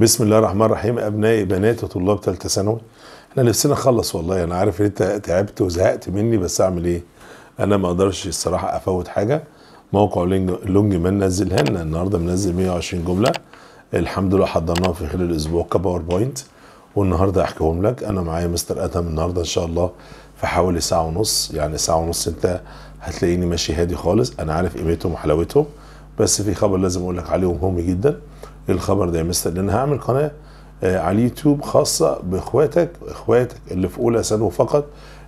بسم الله الرحمن الرحيم. ابنائي بنات وطلاب ثالثه ثانوي، احنا نفسنا نخلص والله. انا عارف ان انت تعبت وزهقت مني، بس اعمل ايه؟ انا ما اقدرش الصراحه افوت حاجه. موقع لونجمان نزلها لنا النهارده، منزل 120 جمله الحمد لله حضرناها في خلال الاسبوع كباوربوينت، والنهارده هحكيهم لك. انا معايا مستر ادهم النهارده ان شاء الله في حوالي ساعه ونص، يعني ساعه ونص انت هتلاقيني ماشي هادي خالص. انا عارف قيمتهم وحلاوتهم، بس في خبر لازم اقول لك عليه مهم جدا. الخبر ده يا مستر، لان هعمل قناه على اليوتيوب خاصه باخواتك اللي في اولى ثانوي فقط،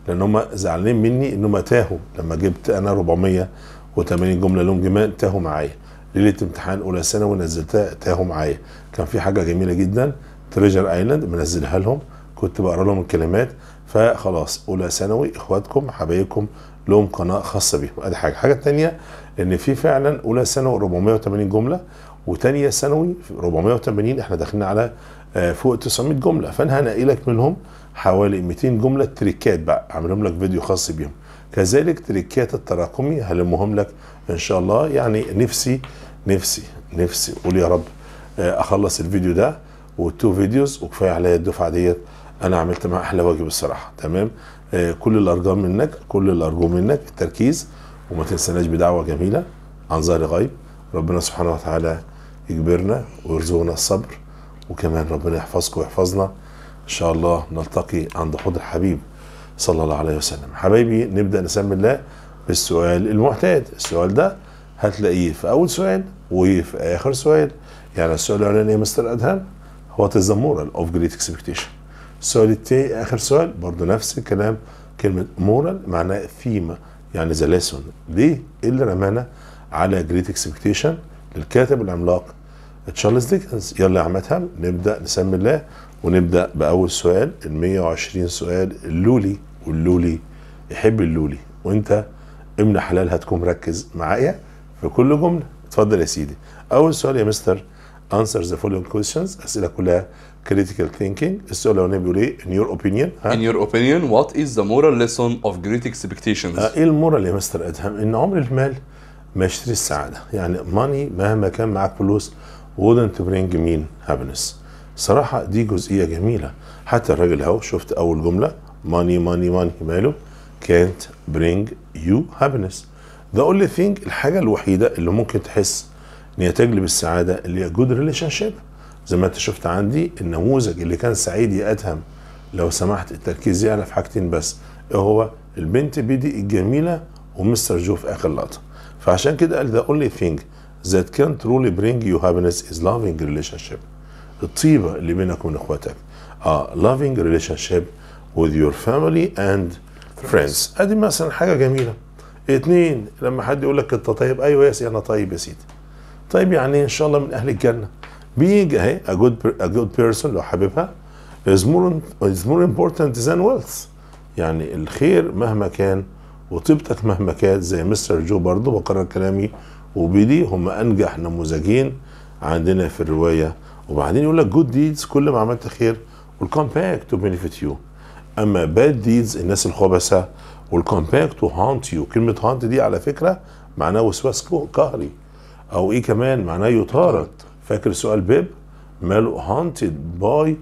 لان هم زعلانين مني انهم تاهوا لما جبت انا 480 جمله لهم جمال. تاهوا معايا ليله امتحان اولى ثانوي ونزلتها، تاهوا معايا. كان في حاجه جميله جدا تريجر ايلاند منزلها لهم، كنت بقرا لهم الكلمات. فخلاص اولى ثانوي اخواتكم حبايبكم لهم قناه خاصه بيهم. ادي حاجه. الحاجه الثانيه ان في فعلا اولى ثانوي 480 جمله، وثانيه ثانوي 480، احنا داخلين على فوق 900 جمله. فانا هنقلك منهم حوالي 200 جمله تريكات بقى، اعملهم لك فيديو خاص بيهم. كذلك تريكات التراكمي هلمهم لك ان شاء الله. يعني نفسي قول يا رب اخلص الفيديو ده والتو فيديوز، وكفايه عليا الدفعه ديت. انا عملت معاها احلى واجب الصراحه. تمام. كل اللي ارجوه منك التركيز، وما تنسناش بدعوه جميله عن ظهر غيب. ربنا سبحانه وتعالى يجبرنا ويرزقنا الصبر، وكمان ربنا يحفظكم ويحفظنا ان شاء الله. نلتقي عند حوض الحبيب صلى الله عليه وسلم. حبايبي نبدا نسمي الله بالسؤال المعتاد. السؤال ده هتلاقيه في اول سؤال وفي اخر سؤال. يعني السؤال الاولاني يا مستر ادهم هو ذا مورال اوف جريت اكسبكتيشن. السؤال التاني اخر سؤال برضه نفس الكلام، كلمه مورال معناها ثيمه، يعني ذا ليسون. ليه؟ اللي رمانا على جريت اكسبكتيشن للكاتب العملاق تشارلز ديكنز. يلا يا عم ادهم نبدا نسمي الله، ونبدا باول سؤال ال 120 سؤال. اللولي واللولي يحب اللولي، وانت ابن حلال هتكون مركز معايا في كل جمله. اتفضل يا سيدي. اول سؤال يا مستر، answer the following questions. اسئله كلها critical thinking. السؤال الاولاني بيقول ايه؟ in your opinion what is the moral lesson of great expectations. ايه المورال يا مستر ادهم؟ ان عمر المال ما يشتري السعاده، يعني money مهما كان معاك فلوس wouldn't bring me happiness. صراحه دي جزئيه جميله. حتى الراجل اهو، شفت اول جمله money ماله؟ can't bring you happiness. the only thing الحاجه الوحيده اللي ممكن تحس ان هي تجلب السعاده اللي هي جود ريليشن شيب. زي ما انت شفت عندي النموذج اللي كان سعيد يا ادهم. لو سمحت التركيز يعلى في حاجتين بس، هو البنت بيدي الجميله ومستر جو في اخر لقطه. فعشان كده قال the only thing that can truly bring you happiness is loving relationship. الطيبة اللي بينك وبين اخواتك. loving relationship with your family and friends. ادي مثلا حاجة جميلة. اتنين، لما حد يقول لك انت طيب، ايوه يا سيدي انا طيب يا سيدي. طيب يعني ان شاء الله من اهل الجنة. being اهي a good person لو حاببها is more important than wealth. يعني الخير مهما كان وطيبتك مهما كانت. زي مستر جو برضو بقرر كلامي، وبيدي هم انجح نموذجين عندنا في الروايه. وبعدين يقول لك جود ديدز كل ما عملت خير والكومباكت تو بنفيت يو. اما باد ديدز الناس الخبثه والكومباكت تو هانت يو. كلمه هانت دي على فكره معناها وسواس قهري، او ايه كمان معناه يطارد. فاكر سؤال بيب ماله؟ هانتد باي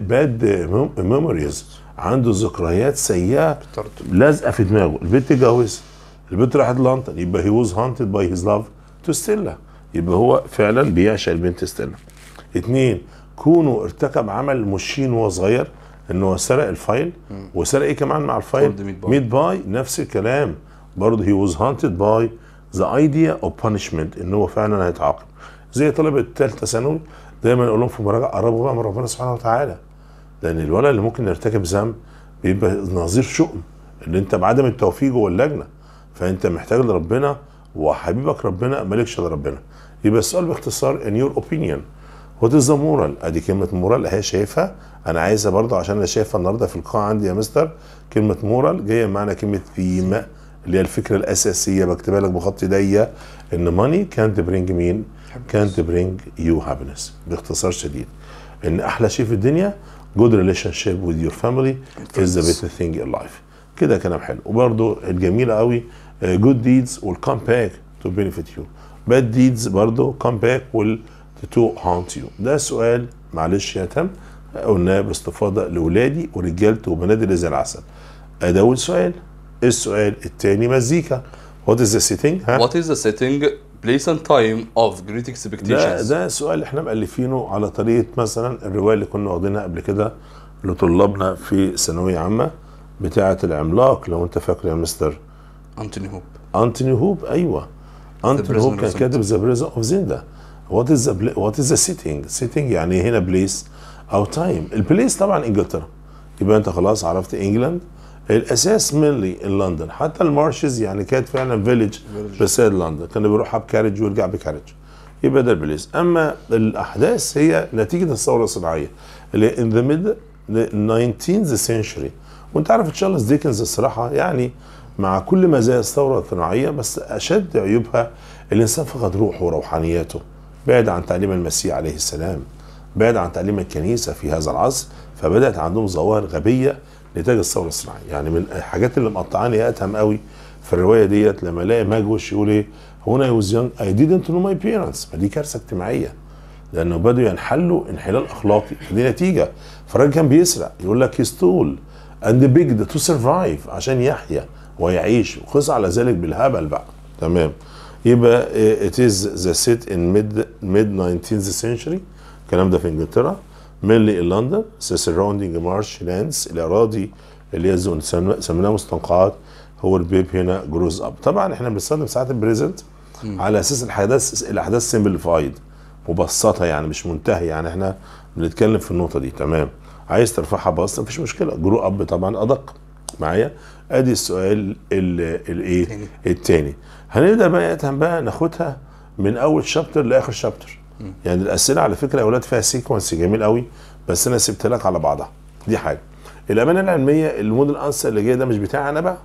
باد ميموريز. عنده ذكريات سيئه لازقه في دماغه. البنت اتجوزت، البنت راحت لندن، يبقى هي ووز هانتد باي هيز لاف تو ستيلا. يبقى هو فعلا بيعشق البنت ستيلا. اتنين، كونه ارتكب عمل مشين وهو صغير، انه هو سرق الفايل، وسرق ايه كمان مع الفايل؟ ميت باي. نفس الكلام برضه هي ووز هانتد باي ذا ايديا اوف بانشمنت، ان هو فعلا هيتعاقب. زي طلبه ثالثه ثانوي دايما اقول لهم في مراجعه قربوا بقى من ربنا سبحانه وتعالى، لان الولد اللي ممكن يرتكب ذنب بيبقى نظير شؤم اللي انت بعدم التوفيق جوه اللجنه. فانت محتاج لربنا، وحبيبك ربنا مالكش الا ربنا. يبقى السؤال باختصار in your opinion what is the moral. ادي كلمه مورال اهي شايفها، انا عايزها برضه عشان انا شايفها النهارده في القاعه عندي يا مستر. كلمه مورال جايه بمعنى كلمه ثيم اللي هي الفكره الاساسيه. بكتبها لك بخط ايديا، ان money can't bring can't bring you happiness. باختصار شديد ان احلى شيء في الدنيا good relationship with your family is the best thing in life. كده كلام حلو. وبرضه الجميله قوي good deeds will come back to benefit you. bad deeds برضه come back will to haunt you. ده سؤال معلش يا تم قلناه باستفاضه لاولادي ورجالته وبنات اللي زي العسل. ده اول سؤال. السؤال الثاني مزيكا. What is the setting؟ What is the setting, place and time of Great Expectations؟ ده سؤال احنا مألفينه على طريقه مثلا الروايه اللي كنا واخدينها قبل كده لطلابنا في ثانويه عامه بتاعه العملاق، لو انت فاكر يا مستر أنتوني هوب. أنتوني هوب، ايوه أنتوني هوب كان كاتب ذا بريزنر اوف زندا. وات از ذا سيتنج؟ سيتنج يعني هنا بليس او تايم. البليس طبعا انجلترا، يبقى انت خلاص عرفت انجلاند الاساس منلي لندن، حتى المارشز يعني كانت فعلا فيليج بساد لندن، كان بيروحها بكارج ويرجع بكارج، يبقى ده البليس. اما الاحداث هي نتيجه الثوره الصناعيه اللي هي ان ذا ميد 19th سنشري، وانت عارف تشارلز ديكنز الصراحه يعني مع كل مزايا الثوره الصناعيه بس اشد عيوبها الانسان فقد روحه وروحانياته، بعد عن تعليم المسيح عليه السلام، بعد عن تعليم الكنيسه في هذا العصر، فبدات عندهم ظواهر غبيه نتاج الثوره الصناعيه. يعني من الحاجات اللي مقطعاني اتهم قوي في الروايه ديت لما الاقي ماجوش يقول ايه؟ هنا اي واز يونج اي ديدنت نو ماي بيرنتس. ما دي كارثه اجتماعيه، لانه بدوا ينحلوا انحلال اخلاقي، فدي نتيجه. فالراجل كان بيسرق، يقول لك يستول اند بيجد تو سرفايف، عشان يحيا ويعيش، وقص على ذلك بالهبل بقى. تمام، يبقى it is the set in mid 19th century، الكلام ده في انجلترا، mainly in London, the surrounding marshlands، الاراضي اللي هي سميناها مستنقعات، هو البيب هنا جروز اب. طبعا احنا بنستخدم ساعات البريزنت على اساس الاحداث سمبلفايد، مبسطه يعني مش منتهيه، يعني احنا بنتكلم في النقطه دي. تمام، عايز ترفعها بسط مفيش مشكله، جرو اب طبعا ادق معايا. ادي السؤال الايه الثاني. هنبدا بقى نفهم بقى ناخدها من اول شابتر لاخر شابتر. يعني الاسئله على فكره يا اولاد فيها سيكونس جميل قوي، بس انا سبت لك على بعضها. دي حاجه. الامانه العلميه الموديل انسر اللي جاي ده مش بتاعي انا بقى،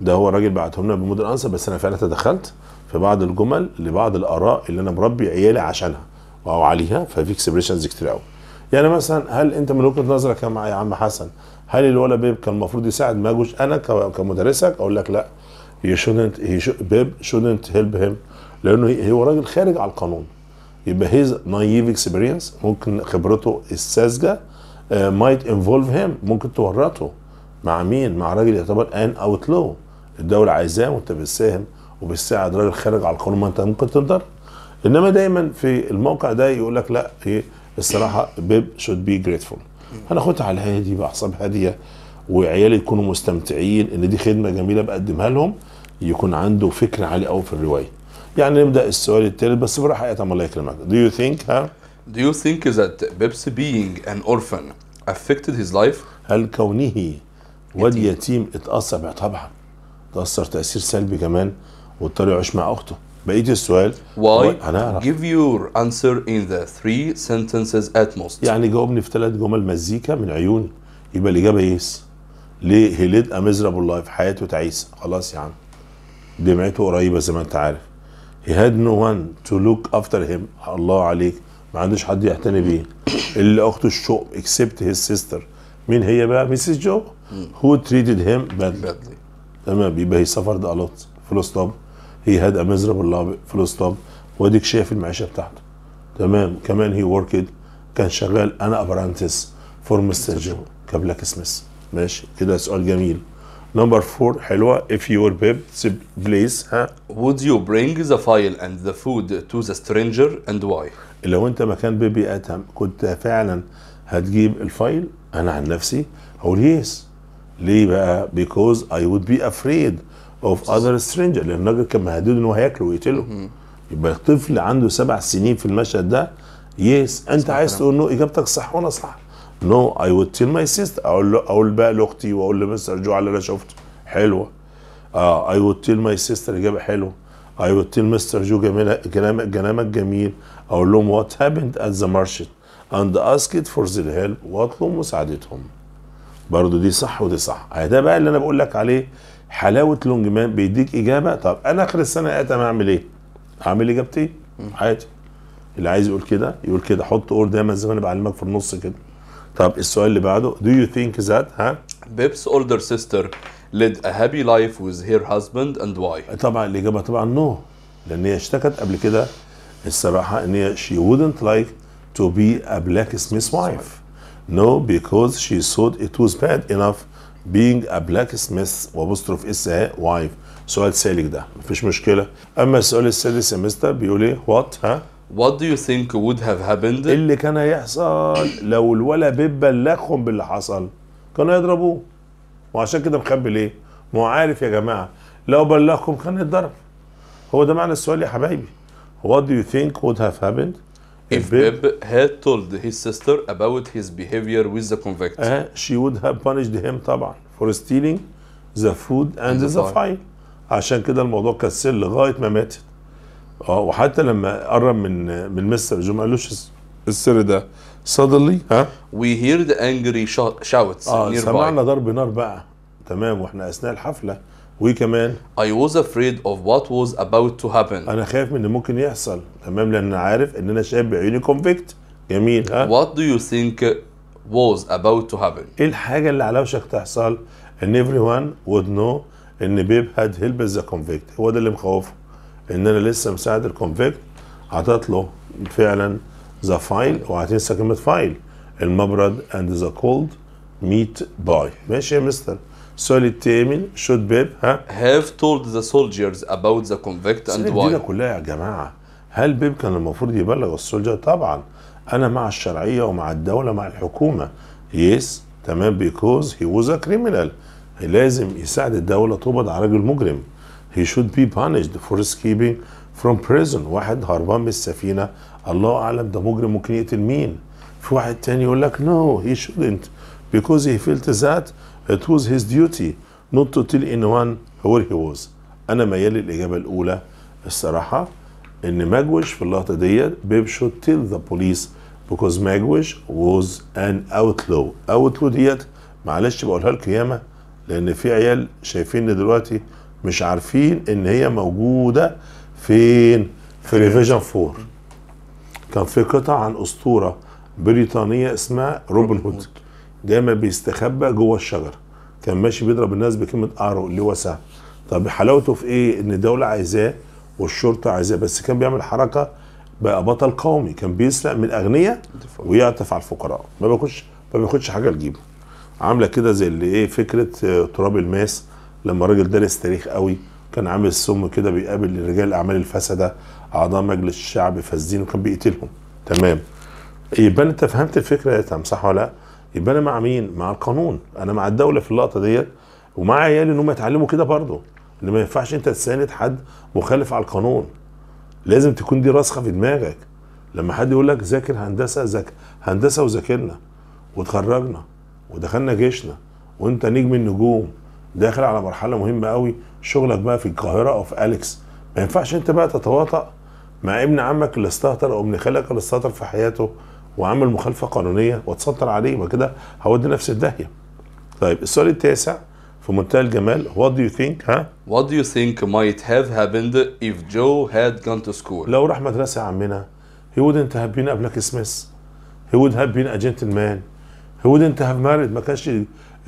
ده هو الراجل بعته لنا بالموديل انسر، بس انا فعلا تدخلت في بعض الجمل لبعض الاراء اللي انا مربي عيالي عشانها او عليها، ففي اكسبريشنز كتير قوي. يعني مثلا هل انت من وجهه نظرك يا عم حسن هل الولد بيب كان المفروض يساعد ماجوش؟ انا كمدرسك اقول لك لا، بيب شودنت هيلب هيم، لانه هو راجل خارج على القانون، يبقى هيز نايف اكسبيرينس، ممكن خبرته الساذجه مايت انفولف هيم، ممكن تورطه مع مين؟ مع راجل يعتبر ان اوت لو، الدوله عايزاه وانت بتساهم وبتساعد راجل خارج على القانون، ما انت ممكن تقدر. انما دايما في الموقع ده يقول لك لا، هي الصراحه بيب شود بي جريتفول. هناخدها على الهادي باعصاب هاديه، وعيالي يكونوا مستمتعين ان دي خدمه جميله بقدمها لهم، يكون عنده فكر عالي قوي في الروايه. يعني نبدا السؤال الثالث بس براحه يا تمام الله يكرمك. Do you think that Pip's being an orphan affected his life؟ هل كونه واد يتيم اتاثر؟ طبعا اتاثر تاثير سلبي كمان، واضطر يعيش مع اخته. بقيه السؤال why give your answer in the 3 sentences at most. يعني جاوبني في 3 جمل مزيكا من عيوني. يبقى الاجابه يس. ليه he led a miserable life، حياته تعيسه. خلاص يا عم، دمعته قريبه زي ما انت عارف. he had no one to look after him، الله عليك، ما عندوش حد يعتني بيه. اللي اخته الشؤم except his sister، مين هي بقى؟ مسز جو، who treated him badly. تمام، يبقى هي suffered a lot full stop، he had a miserable life full stop. واديك شايف المعيشه بتاعته. تمام، كمان he worked، كان شغال انا ابرانتس فور مستر جو كبلاك سميث. ماشي كده، سؤال جميل. Number 4 حلوة. If your Pip please would you bring the file and the food to the stranger and why؟ لو انت مكان بيبي اتهم كنت فعلا هتجيب الفايل؟ انا عن نفسي هقول يس. ليه بقى؟ because I would be afraid of other stranger، لان الراجل كان مهدده انه هياكله ويقتله. يبقى الطفل عنده 7 سنين في المشهد ده. يس، انت عايز تقول له اجابتك صح وانا صح. No, I would tell my sister. أقول بقى لأختي وأقول لمستر جو على اللي أنا شفته. حلوة. I would tell my sister، إجابة حلوة. I would tell مستر جو كلامك جميل. أقول لهم what happened at the market and asked for their help، وأطلب مساعدتهم. برضه دي صح ودي صح. ده بقى اللي أنا بقول لك عليه حلاوة لونجمان، بيديك إجابة. طب أنا آخر السنة يا تمام أعمل إيه؟ أعمل إجابتين عادي. اللي عايز يقول كده يقول كده، حط أور دايما زي ما أنا بعلمك في النص كده. طب السؤال اللي بعده do you think that Pip's older sister led a happy life with her husband and why؟ طبعا الاجابه طبعا نو، لان هي اشتكت قبل كده الصراحة ان هي she wouldn't like to be a blacksmith's wife. No, because she thought it was bad enough being a blacksmith وبستروف اسها wife. سؤال سالك ده مفيش مشكلة. اما السؤال السادس يا مستر بيقول ايه؟ what ها؟ What do you think would have happened؟ اللي كان هيحصل لو الولا بيب بلغهم باللي حصل كانوا هيضربوه. وعشان كده مخبي ليه؟ ما هو عارف يا جماعة لو بلغكم كان هيتضرب. هو ده معنى السؤال يا حبايبي. What do you think would have happened if Pip had told his sister about his behavior with the convict? She would have punished him طبعا for stealing the food and the fire. عشان كده الموضوع كسل لغاية ما ماتت. وحتى لما قرب من مستر جو ما قالوش السر ده. Suddenly we hear the angry shouts nearby. سمعنا ضرب نار بقى تمام واحنا اثناء الحفلة. وكمان I was afraid of what was about to happen. أنا خايف من اللي ممكن يحصل تمام لأن أنا عارف إن أنا شايف بعيوني كونفيكت. جميل. What do you think was about to happen؟ إيه الحاجة اللي على وشك تحصل؟ إن everyone would know إن بيب هاد هيلب ذا كونفيكت. هو ده اللي مخوفه إن أنا لسه مساعد الكونفيكت عطت له فعلا ذا فايل وهتنسى كلمة فايل المبرد and the cold meat pie. ماشي يا مستر. السؤال الثامن should Pip have told the soldiers about the convict and why؟ دي كلها يا جماعه هل بيب كان المفروض يبلغ السولجر؟ طبعا انا مع الشرعيه ومع الدوله مع الحكومه. يس تمام because he was a criminal. لازم يساعد الدوله تقبض على راجل مجرم. he should be punished for escaping from prison. واحد هربان من السفينه الله اعلم ده مجرم ممكن يقتل مين. في واحد تاني يقول لك no he shouldn't because he felt that it was his duty not to tell anyone where he was. أنا ميال للإجابة الأولى الصراحة إن ماجويش في اللقطة ديت بيب should tell the police because ماجويش was an outlaw. outlaw ديت معلش بقولها لكم ياما لأن في عيال شايفين دلوقتي مش عارفين إن هي موجودة فين؟ في ريفيجن 4. كان في قطع عن أسطورة بريطانية اسمها روبن هود. دايما بيستخبى جوه الشجره. كان ماشي بيضرب الناس بكلمه ارو اللي هو سهم. طب حلاوته في ايه؟ ان الدوله عايزاه والشرطه عايزاه بس كان بيعمل حركه بقى بطل قومي. كان بيسرق من الاغنياء ويعطف على الفقراء. ما بياخدش حاجه لجيبه. عامله كده زي اللي ايه فكره تراب الماس لما الراجل دارس تاريخ قوي كان عامل سم كده بيقابل رجال الاعمال الفسده اعضاء مجلس الشعب فاسدين وكان بيقتلهم. تمام. يبقى انت فهمت الفكره يا تام صح ولا لا؟ يبقى انا مع مين؟ مع القانون. انا مع الدوله في اللقطه ديت ومع عيالي ان هم يتعلموا كده برضه ان ما ينفعش انت تساند حد مخالف على القانون. لازم تكون دي راسخه في دماغك. لما حد يقول لك ذاكر هندسه هندسه وذاكرنا وتخرجنا ودخلنا جيشنا وانت نجم النجوم داخل على مرحله مهمه قوي شغلك بقى في القاهره او في اليكس ما ينفعش انت بقى تتواطأ مع ابن عمك اللي استهتر او ابن خالك اللي استهتر في حياته وعمل مخالفه قانونيه واتسطر عليه وكده هودي نفس الداهيه. طيب السؤال التاسع في منتهى الجمال what do you think what do you think might have happened if Joe had gone to school؟ لو راح مدرسه يا عمنا he wouldn't have been a blacksmith. he would have been a gentleman. he wouldn't have married. ما كانش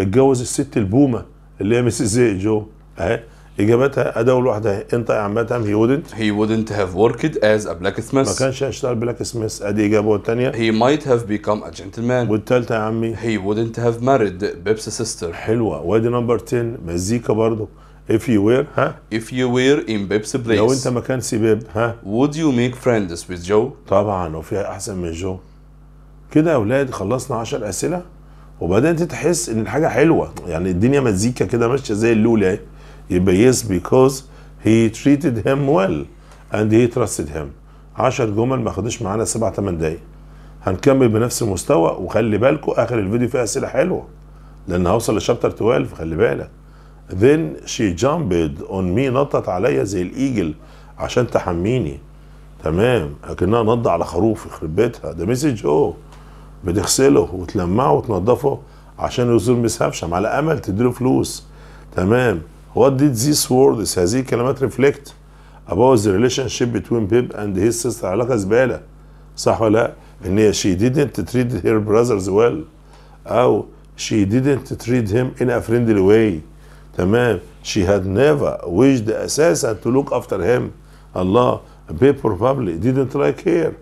اتجوز الست البومه اللي هي ميسيس زي جو. اهي اجابتها اداه لوحدها. انت يا عم تام he wouldn't have worked as a blacksmith. ما كانش هيشتغل بلاك سميث. ادي اجابه. الثانيه he might have become a gentleman. والثالثه يا عمي he wouldn't have married Pip's sister. حلوه. وادي نمبر 10 مزيكا برضه if you were if you were in Pip's place. لو انت مكان سي بيب would you make friends with Joe؟ طبعا وفيها احسن من جو. كده يا اولاد خلصنا 10 اسئله وبدات تحس ان الحاجه حلوه يعني الدنيا مزيكا كده ماشيه زي اللولة. يبقى yes because he treated him well and he trusted him. 10 جمل ما خدوش معانا 7-8 دقايق. هنكمل بنفس المستوى وخلي بالكم اخر الفيديو فيه اسئله حلوه لان هوصل لشابتر 12 خلي بالك. then she jumped on me. نطت عليا زي الايجل عشان تحميني. تمام اكنها نضه على خروف يخرب بيتها. ده مسج جو بتغسله وتلمعه وتنضفه عشان يزور ميس هافشم على امل تديله فلوس. تمام. What did these words هذه الكلمات reflect about the relationship between Pip and his sister؟ علاقة زبالة صح ولا لأ؟ إن هي she didn't treat her brothers well أو she didn't treat him in a friendly way. تمام she had never wished أساسا to look after him. الله Pip probably didn't like her.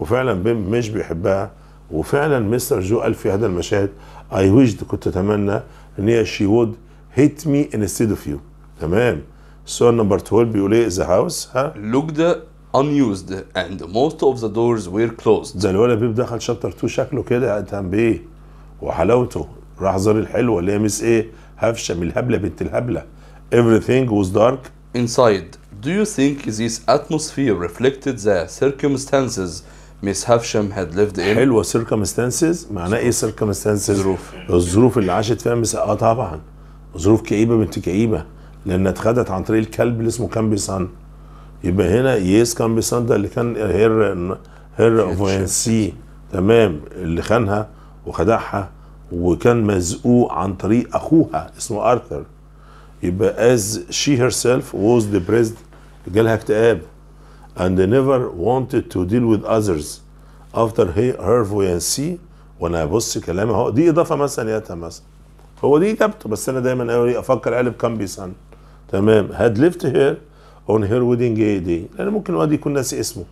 وفعلا بيب مش بيحبها. وفعلا مستر جو قال في هذا المشهد I wished كنت اتمنى ان هي she would hit me instead of you. تمام. سؤال نمبر 12 بيقول ايه؟ ذا هاوس looked unused and most of the doors were closed. ده الولد بيب دخل شابتر 2 شكله كده اتهم بايه؟ وحلاوته راح زار الحلوه اللي هي مس ايه؟ هفشم الهبله بنت الهبله. Everything was dark inside. Do you think this atmosphere reflected the circumstances Miss Havisham had lived in? حلوة circumstances. معناه ايه circumstances؟ ظروف. الظروف اللي عاشت فيها مس طبعا ظروف كئيبة بنت كئيبة، لأنها اتخدت عن طريق الكلب اللي اسمه كامبيسون. يبقى هنا يس كامبيسون ده اللي كان هير فوانسي، تمام، اللي خانها وخدعها وكان مزقوق عن طريق أخوها اسمه آرثر. يبقى as she herself was depressed جالها اكتئاب and never wanted to deal with others after her buoyancy. وانا ابص كلامي اهو، دي اضافه مثلا يا تمس، هو دي اجابته، بس انا دايما اقول افكر قالب كامبيسون. تمام. had left her on her wedding day، لان ممكن الواد يكون ناسي اسمه.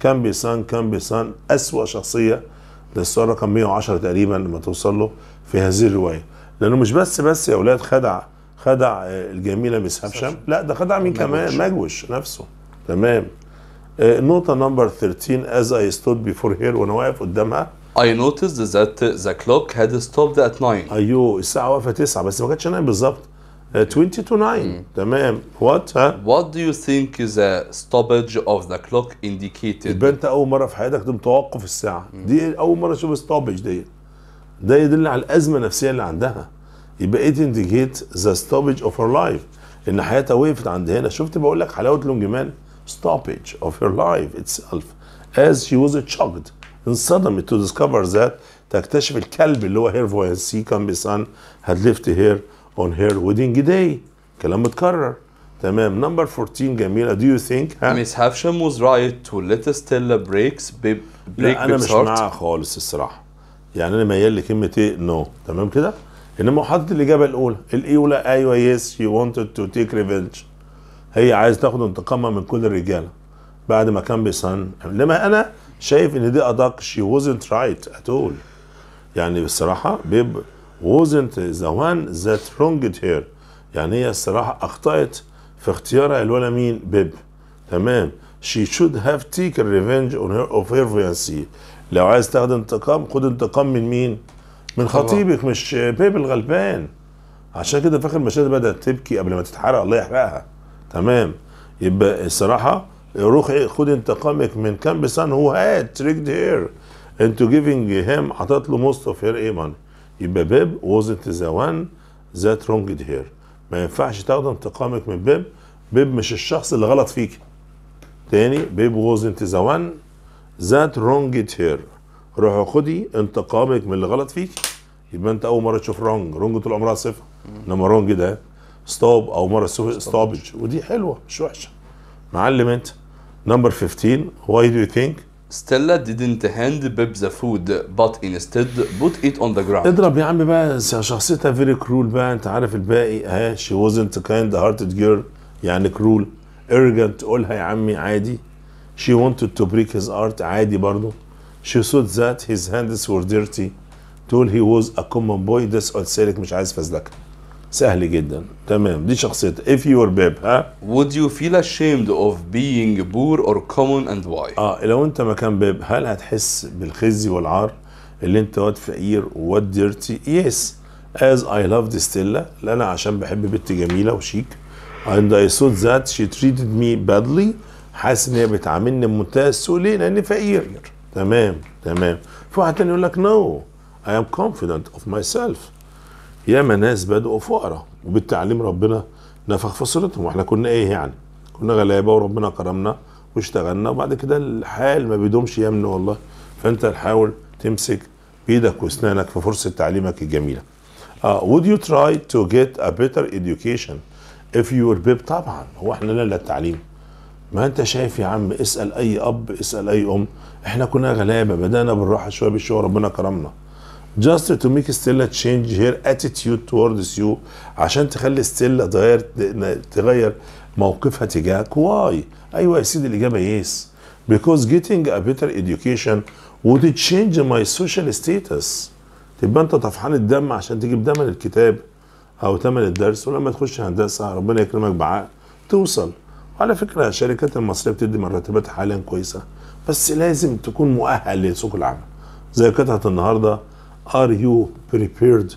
كامبيسون اسوأ شخصيه، ده السؤال رقم 110 تقريبا لما توصل له في هذه الروايه، لانه مش بس يا اولاد خدع الجميله مس هافشام، لا ده خدع مين كمان؟ ماجوش نفسه. تمام. نقطه نمبر 13 as I stood before her، وانا واقف قدامها I noticed that the clock had stopped at 9. ايوه الساعه واقفه 9 بس ما كانتش 9 بالظبط، 20 to 9. تمام. وات وات دو يو ثينك ذا ستوبج اوف ذا كلوك انديكيتد؟ يبقى انت اول مره في حياتك تم توقف الساعه، دي اول مره اشوف ستوبج ديت، ده يدل على الازمه النفسيه اللي عندها. يبقى it indicates the stoppage of her life، ان حياتها وقفت عند هنا. شفت بقول لك حلاوه لونجمان؟ stoppage of her life itself as she was shocked، انصدمت to discover that، تكتشف الكلب اللي هو her voice companion had left her on her wedding day. كلام متكرر. تمام. نمبر 14 جميله. Do you think Miss Havisham was right to let Estella break Pip's heart؟ لا انا مش معاها خالص الصراحه، يعني انا ميال لكلمه ايه؟ نو. تمام كده، انما حاطط الاجابه الاولى ايوه يس she wanted to take revenge، هي عايز تاخد انتقامها من كل الرجاله بعد ما كان بيصن. لما انا شايف ان دي ادق she wasn't right at all، يعني بصراحه بيب wasn't the one that wronged her، يعني هي الصراحه اخطأت في اختيارها الولا مين؟ بيب. تمام. she should have taken revenge on her of her fiancé. لو عايز تاخد انتقام خد انتقام من مين؟ من خطيبك، مش بيب الغلبان. عشان كده في اخر المشاهد بدات تبكي قبل ما تتحرق، الله يحرقها. تمام. يبقى الصراحه روحي خد انتقامك من كامبيسون هو هاد تريكد هير انتو جيفنج هيم، حاطط له موست اوف هير ايه ماني. يبقى بيب وزنت ذا وان ذات رونجد هير، ما ينفعش تاخد انتقامك من بيب، بيب مش الشخص اللي غلط فيك. تاني، بيب وزنت ذا وان ذات رونجد هير، روحي خدي انتقامك من اللي غلط فيك. يبقى انت اول مره تشوف رونج طول عمرها صفر، انما رونج ده ستوب او مره ستوبج، ودي حلوه مش وحشه. معلم انت. نمبر 15 واي دو يو ثينك Stella didn't hand Pip the food but instead put it on the ground. اضرب يا عم بقى، شخصيتها فيري كرول بقى، انت عارف الباقي اهي. she wasn't kind hearted girl، يعني كرول arrogant قولها يا عمي عادي. she wanted to break his heart عادي برضه. she thought that his hands were dirty، told he was a common boy. ده سؤال سالك مش عايز فزلكه، سهل جدا. تمام. دي شخصيتها. if you were Pip would you feel ashamed of being poor or common and why؟ لو انت مكان بيب هل هتحس بالخزي والعار اللي انت واد فقير وواد ديرتي؟ yes as I loved Stella، لأنا عشان بحب بنت جميله وشيك and I thought that she treated me badly، حاسس ان هي بتعاملني بمنتهى السوء. ليه؟ لاني فقير. تمام. في واحد تاني يقول لك نو I am confident of myself. ياما ناس بدأوا فقراء وبالتعليم ربنا نفخ في صورتهم، واحنا كنا ايه يعني؟ كنا غلابه وربنا كرمنا واشتغلنا وبعد كده الحال ما بيدومش يمن والله، فانت تحاول تمسك بايدك واسنانك في فرصه تعليمك الجميله. would you try to get a better education if you were Pip؟ طبعا هو احنا لنا التعليم، ما انت شايف يا عم، اسال اي اب اسال اي ام، احنا كنا غلابه بدانا بالراحه شويه بالشويه ربنا كرمنا. just to make Stella change her attitude towards you، عشان تخلي Stella تغير موقفها تجاهك واي. ايوه يا سيدي الاجابه يس. Because getting a better education would change my social status. تبقى انت طفحان الدم عشان تجيب ثمن الكتاب او ثمن الدرس، ولما تخش هندسه ربنا يكرمك بعقل توصل. وعلى فكره الشركات المصريه بتدي مرتبات حاليا كويسه، بس لازم تكون مؤهل لسوق العمل. زي قطعه النهارده Are you prepared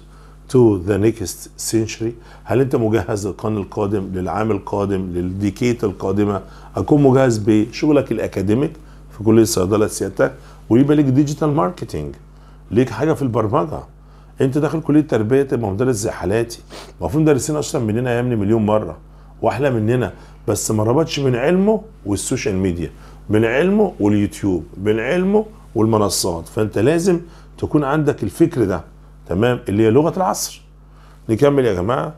to the next century؟ هل انت مجهز للقرن القادم، للعام القادم، للديكيت القادمه؟ اكون مجهز بشغلك الاكاديميك في كليه الصيدله سيادتك، ويبقى ليك ديجيتال ماركتنج، ليك حاجه في البرمجه. انت داخل كليه تربيه تبقى مدرس زي حالاتي، المفروض مدرسين اشطر مننا يا مليون مره واحلى مننا، بس ما ربطش بين علمه والسوشيال ميديا، بين علمه واليوتيوب، بين علمه والمنصات. فانت لازم تكون عندك الفكر ده، تمام، اللي هي لغه العصر. نكمل يا جماعه.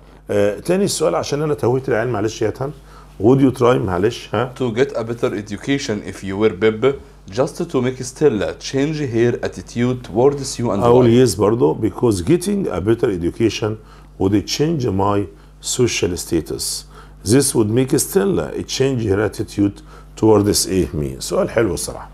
تاني السؤال عشان انا توهت العيال، معلش يا تهان. Would you try معلش ها to get a better education if you were Pip just to make Stella change her attitude towards you and the world. Yes برضه because getting a better education would change my social status. This would make Stella change her attitude towards me. سؤال حلو الصراحه.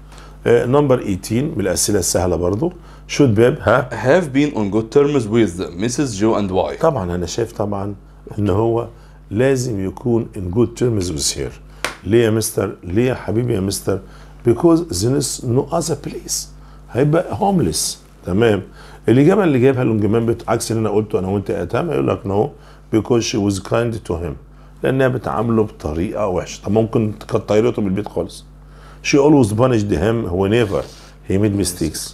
نمبر 18 من الاسئله السهله برضه. Should Pip have been on good terms with Mrs. Joe and why؟ طبعا انا شايف طبعا ان هو لازم يكون in good terms with her. ليه يا مستر؟ ليه يا حبيبي يا مستر؟ Because there is no other place. هيبقى homeless. تمام. الاجابه اللي جايبها لونجمان عكس اللي انا قلته انا وانت يا تامر، يقول لك no because she was kind to him. لانها بتعامله بطريقه وحشه. طب ممكن كانت طايرته بالبيت خالص. She always punished him whenever he made mistakes.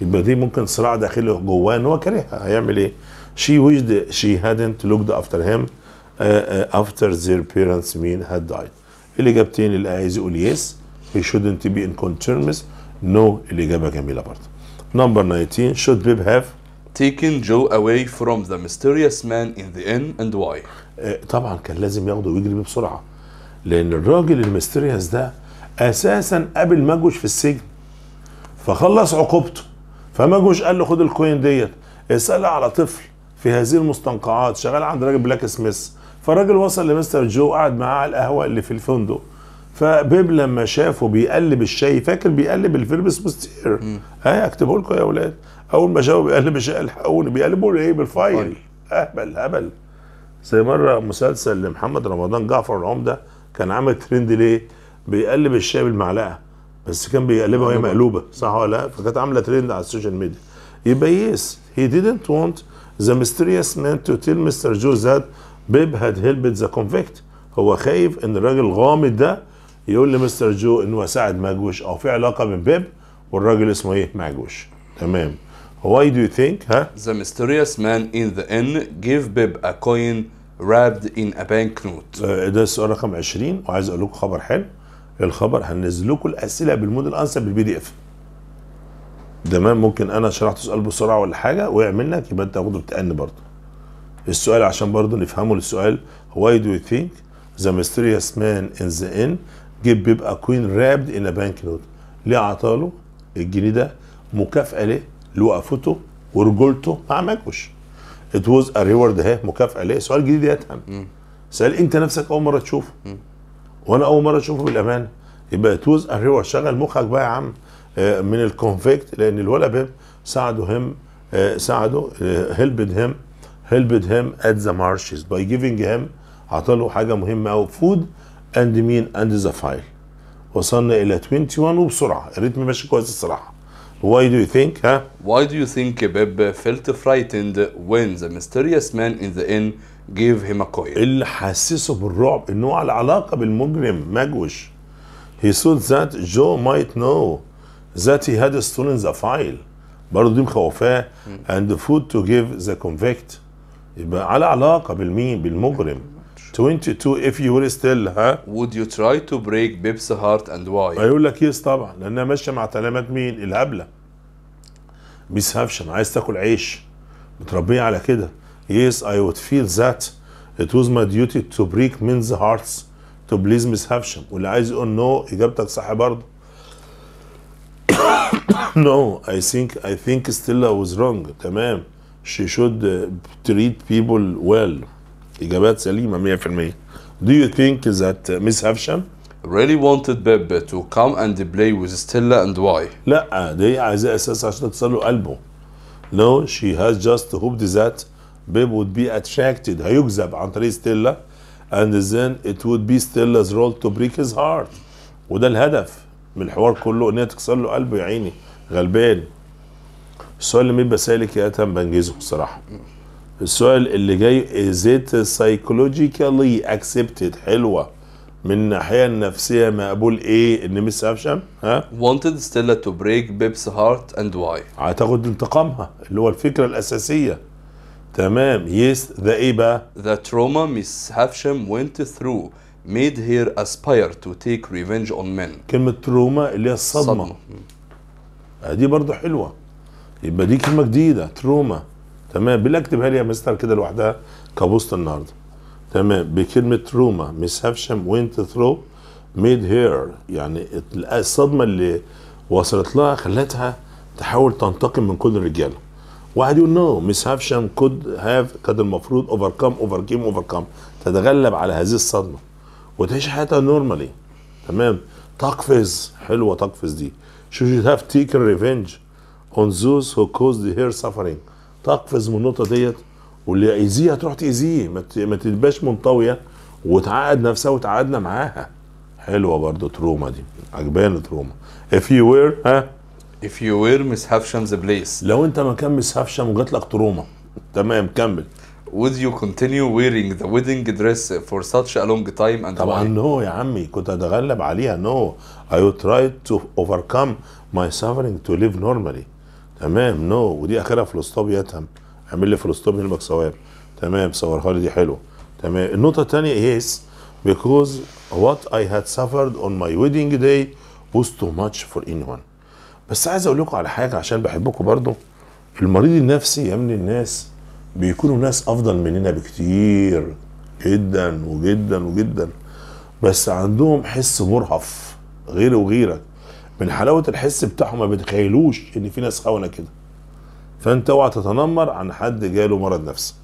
يبقى دي ممكن صراع داخلي جواه ان هو كارهها، هيعمل ايه؟ She wished she hadn't looked after him after their parents mean had died. الاجابتين اللي عايز يقول يس he shouldn't be in good terms. no الاجابه جميله برضه. Number 19 should Pip have taken Joe away from the mysterious man in the inn and why؟ طبعا كان لازم ياخده ويجري بيه بسرعه، لان الراجل الميستيريوس ده اساسا قابل ماجوش في السجن فخلص عقوبته، فماجوش قال له خد الكوين ديت اسالها على طفل في هذه المستنقعات شغال عند راجل بلاك سميث. فالراجل وصل لمستر جو قعد معاه على القهوه اللي في الفندق، فبيب لما شافه بيقلب الشاي، فاكر بيقلب الفيرب اسمه ستير، ها اكتبه لكم يا اولاد، اول ما شافه بيقلب الشاي الحقوني، بيقلبوا له ايه بالفايل، اهبل هبل. زي مره مسلسل لمحمد رمضان جعفر العمده كان عامل ترند ليه؟ بيقلب الشاي بالمعلقه، بس كان بيقلبها وهي مقلوبه، صح ولا لا؟ فكانت عامله ترند على السوشيال ميديا. يبقى يس هي didn't want the mysterious man to tell Mr. Joe that Pip had helped the convict. هو خايف ان الراجل الغامض ده يقول لمستر جو ان هو ساعد ماجوش او في علاقه بين بيب والراجل اسمه ايه؟ ماجوش. تمام. Why do you think the mysterious man in the inn gave Pip a coin wrapped in a banknote؟ ده السؤال رقم 20. وعايز اقول لكم خبر حلو. الخبر هننزل لكم الاسئله بالمود الانسب بالPDF. تمام. ممكن انا شرحت السؤال بسرعه ولا حاجه وقع منك، يبقى انت تاخده بتأني برضه. السؤال عشان برضه نفهمه، السؤال Why do you think the mysterious man in the inn gave Pip a coin wrapped in a banknote؟ ليه عطاله الجنيه ده مكافأة ليه؟ لوقفته ورجولته مع ماجوش. It was a reward. اهي مكافأة ليه؟ سؤال جديد يا تهم. سؤال انت نفسك أول مرة تشوفه. وأنا أول مرة أشوفه بالأمانة. يبقى it was a reward. شغل مخك بقى يا عم من الكونفيكت، لأن الولد بيب ساعده helped him at the marshes by giving him، عطاله حاجة مهمة أوي، food and mean and the file. وصلنا إلى 21 وبسرعة، الريتم ماشي كويس الصراحة. Why do you think Why do you think Pip felt frightened when the mysterious man in the inn gave him a coin؟ اللي حسسه بالرعب إن هو على علاقة بالمجرم ماجوش. He thought that Joe might know that he had stolen the file. برضه دي مخوفاه. and food to give the convict. يبقى على علاقة بالمين؟ بالمجرم. 22 if you were still would you try to break Pip's heart and why؟ هيقول لك يس طبعا، لأنها ماشية مع تعليمات مين؟ الهبلة ميس هافشم، عايز تاكل عيش، متربية على كده. Yes I would feel that it was my duty to break men's hearts to please Miss Havisham. واللي عايز يقول نو إجابتك صح برضه. No I think Stella was wrong. تمام. She should treat people well. إجابات سليمة 100%. Do you think that Miss Havisham really wanted Pip to come and play with Stella and why? لا دي عايزاه اساسا عشان تكسر له قلبه. No, she has just hoped that Pip would be attracted, هيجذب عن طريق Stella, and then it would be Stella's role to break his heart. وده الهدف من الحوار كله ان هي تكسر له قلبه. يا عيني غلبان. السؤال اللي مين بسالك يا تم بنجزه الصراحه. السؤال اللي جاي is it psychologically accepted؟ حلوه من الناحيه النفسيه مقبول ايه ان ميس هافشام wanted Stella to break Pip's heart and why؟ هتاخد انتقامها اللي هو الفكره الاساسيه. تمام يس yes. ده ايه بقى؟ The trauma Miss Havisham went through made her aspire to take revenge on men. كلمه تروما اللي هي الصدمه. دي برضه حلوه. يبقى دي كلمه جديده تروما. تمام بالله اكتبها لي يا مستر كده لوحدها كبوست النهارده. تمام بكلمه تروما ميس هافشام وينت ثرو ميد هير، يعني الصدمه اللي وصلت لها خلتها تحاول تنتقم من كل الرجاله. واحد يقول نو ميس هافشام كود هاف، كان المفروض اوفركم تتغلب على هذه الصدمه وتعيش حياتها نورمالي. تمام تقفز، حلوه تقفز دي. شو هاف تيكن ريفنج اون ذوز هو كوزد هير سفرينج. تقفز من النقطه ديت واللي يأذيها تروح تأذيه، ما تبقاش منطويه وتعقد نفسها وتعقدنا معاها. حلوه برضه تروما دي، عجباني تروما. If you were If you were Miss Havisham's place. لو انت مكان ميس هافشام وجات لك تروما. تمام كمل. Would you continue wearing the wedding dress for such a long time and طبعا نو يا عمي كنت هتغلب عليها. نو I would try to overcome my suffering to live normally. تمام نو ودي اخرها فلسطوب يا تم، اعمل لي فلسطوب هلبك ثواب. تمام صورها لي دي حلوه. تمام النقطه الثانيه يس because what I had suffered on my wedding day was too much for anyone. بس عايز اقول لكم على حاجه عشان بحبكم برضو. المريض النفسي يا من الناس بيكونوا ناس افضل مننا بكتير جدا وجدا وجدا، بس عندهم حس مرهف غيري وغيرك. من حلاوه الحس بتاعهم ما بيتخيلوش ان في ناس خونه كده. فانت اوعى تتنمر عن حد جاله مرض نفسي.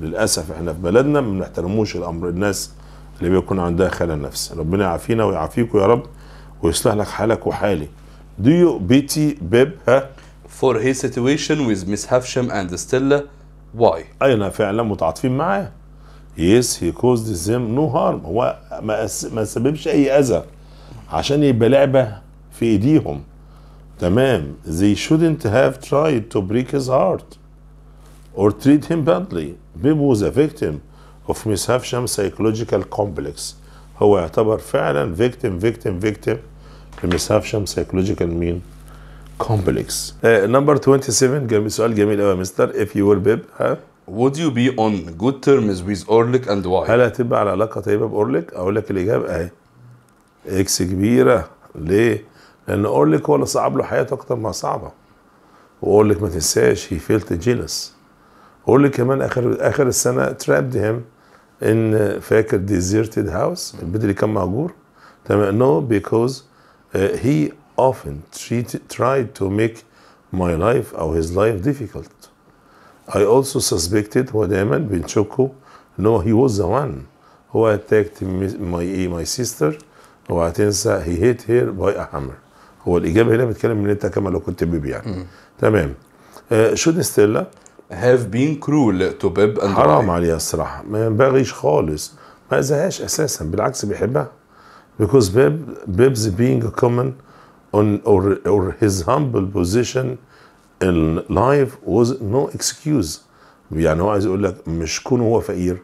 للاسف احنا في بلدنا ما بنحترموش الامر الناس اللي بيكون عندها خلل نفسي. ربنا يعافينا ويعافيكم يا رب ويصلح لك حالك وحالي. Do you pity Pip for his situation with Miss Havisham and Stella why؟ ايوه فعلا متعاطفين معاه. Yes he caused them no harm. هو ما سببش اي اذى عشان يبقى لعبه في ايديهم. تمام they shouldn't have tried to break his heart or treat him badly. Pip was a victim of Miss Havisham's psychological complex. هو يعتبر فعلا victim لميس هافشام psychological mean complex. Number 27 سؤال جميل قوي يا مستر. If you were Pip would you be on good terms with Orlik and why؟ هل هتبقى على علاقه طيبه بأورليك؟ اقول لك الاجابه اهي اكس كبيره. ليه؟ لأن أورليك هو اللي صعب له حياته أكتر ما صعبة. وأورليك ما تنساش هي فيلت جيلس. أورليك كمان آخر السنة ترابد هيم إن فاكر ديزيرتد هاوس البيت اللي كان مهجور. تمام نو بيكوز هي أوفن ترايد تو ميك ماي لايف أو هيز لايف ديفيكلت. أي أولسو سسبكتد هو دايما بنشكه إن هو هي ووز ذا وان هو أتاكت ماي سيستر. اوعى تنسى هي هيت هير باي ا هامر. هو الاجابه هنا بتتكلم ان انت كما لو كنت بيب يعني. تمام شود ستيلا هاف بين كرول تو بيب اند حرام عليها الصراحه، ما ينبغيش خالص، ما اذاهاش اساسا بالعكس بيحبها. بيكوز بيبز بينج كومن اون اور هيز هامبل بوزيشن ان لايف واز نو اكسكيوز. يعني هو عايز يقول لك مش كونه هو فقير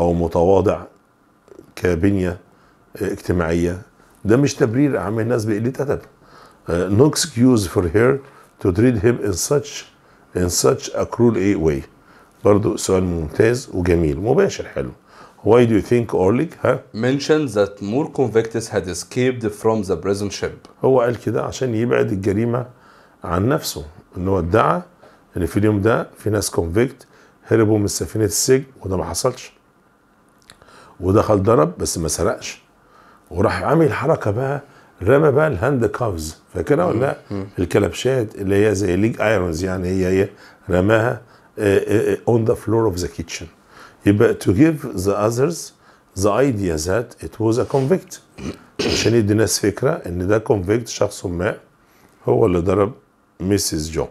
او متواضع كبنيه اجتماعيه ده مش تبرير اعمل الناس بقله ادب. No excuse for her to treat him in such a cruel way. برضه سؤال ممتاز وجميل مباشر حلو. Why do you think Orlik mentioned that more convicts had escaped from the prison ship؟ هو قال كده عشان يبعد الجريمه عن نفسه، ان هو ادعى ان في اليوم ده في ناس كونفيكت هربوا من سفينه السجن وده ما حصلش. ودخل ضرب بس ما سرقش. وراح عامل حركه بقى رمى بقى الهاند كافز فاكرها ولا لا؟ الكلبشات اللي هي زي ليج ايرونز يعني هي رماها اون ذا فلور اوف ذا كيتشن. يبقى تو جيف ذا اذرز the idea that it was a convict عشان يدي الناس فكرة ان ده convict شخص ما هو اللي ضرب ميسيس جو.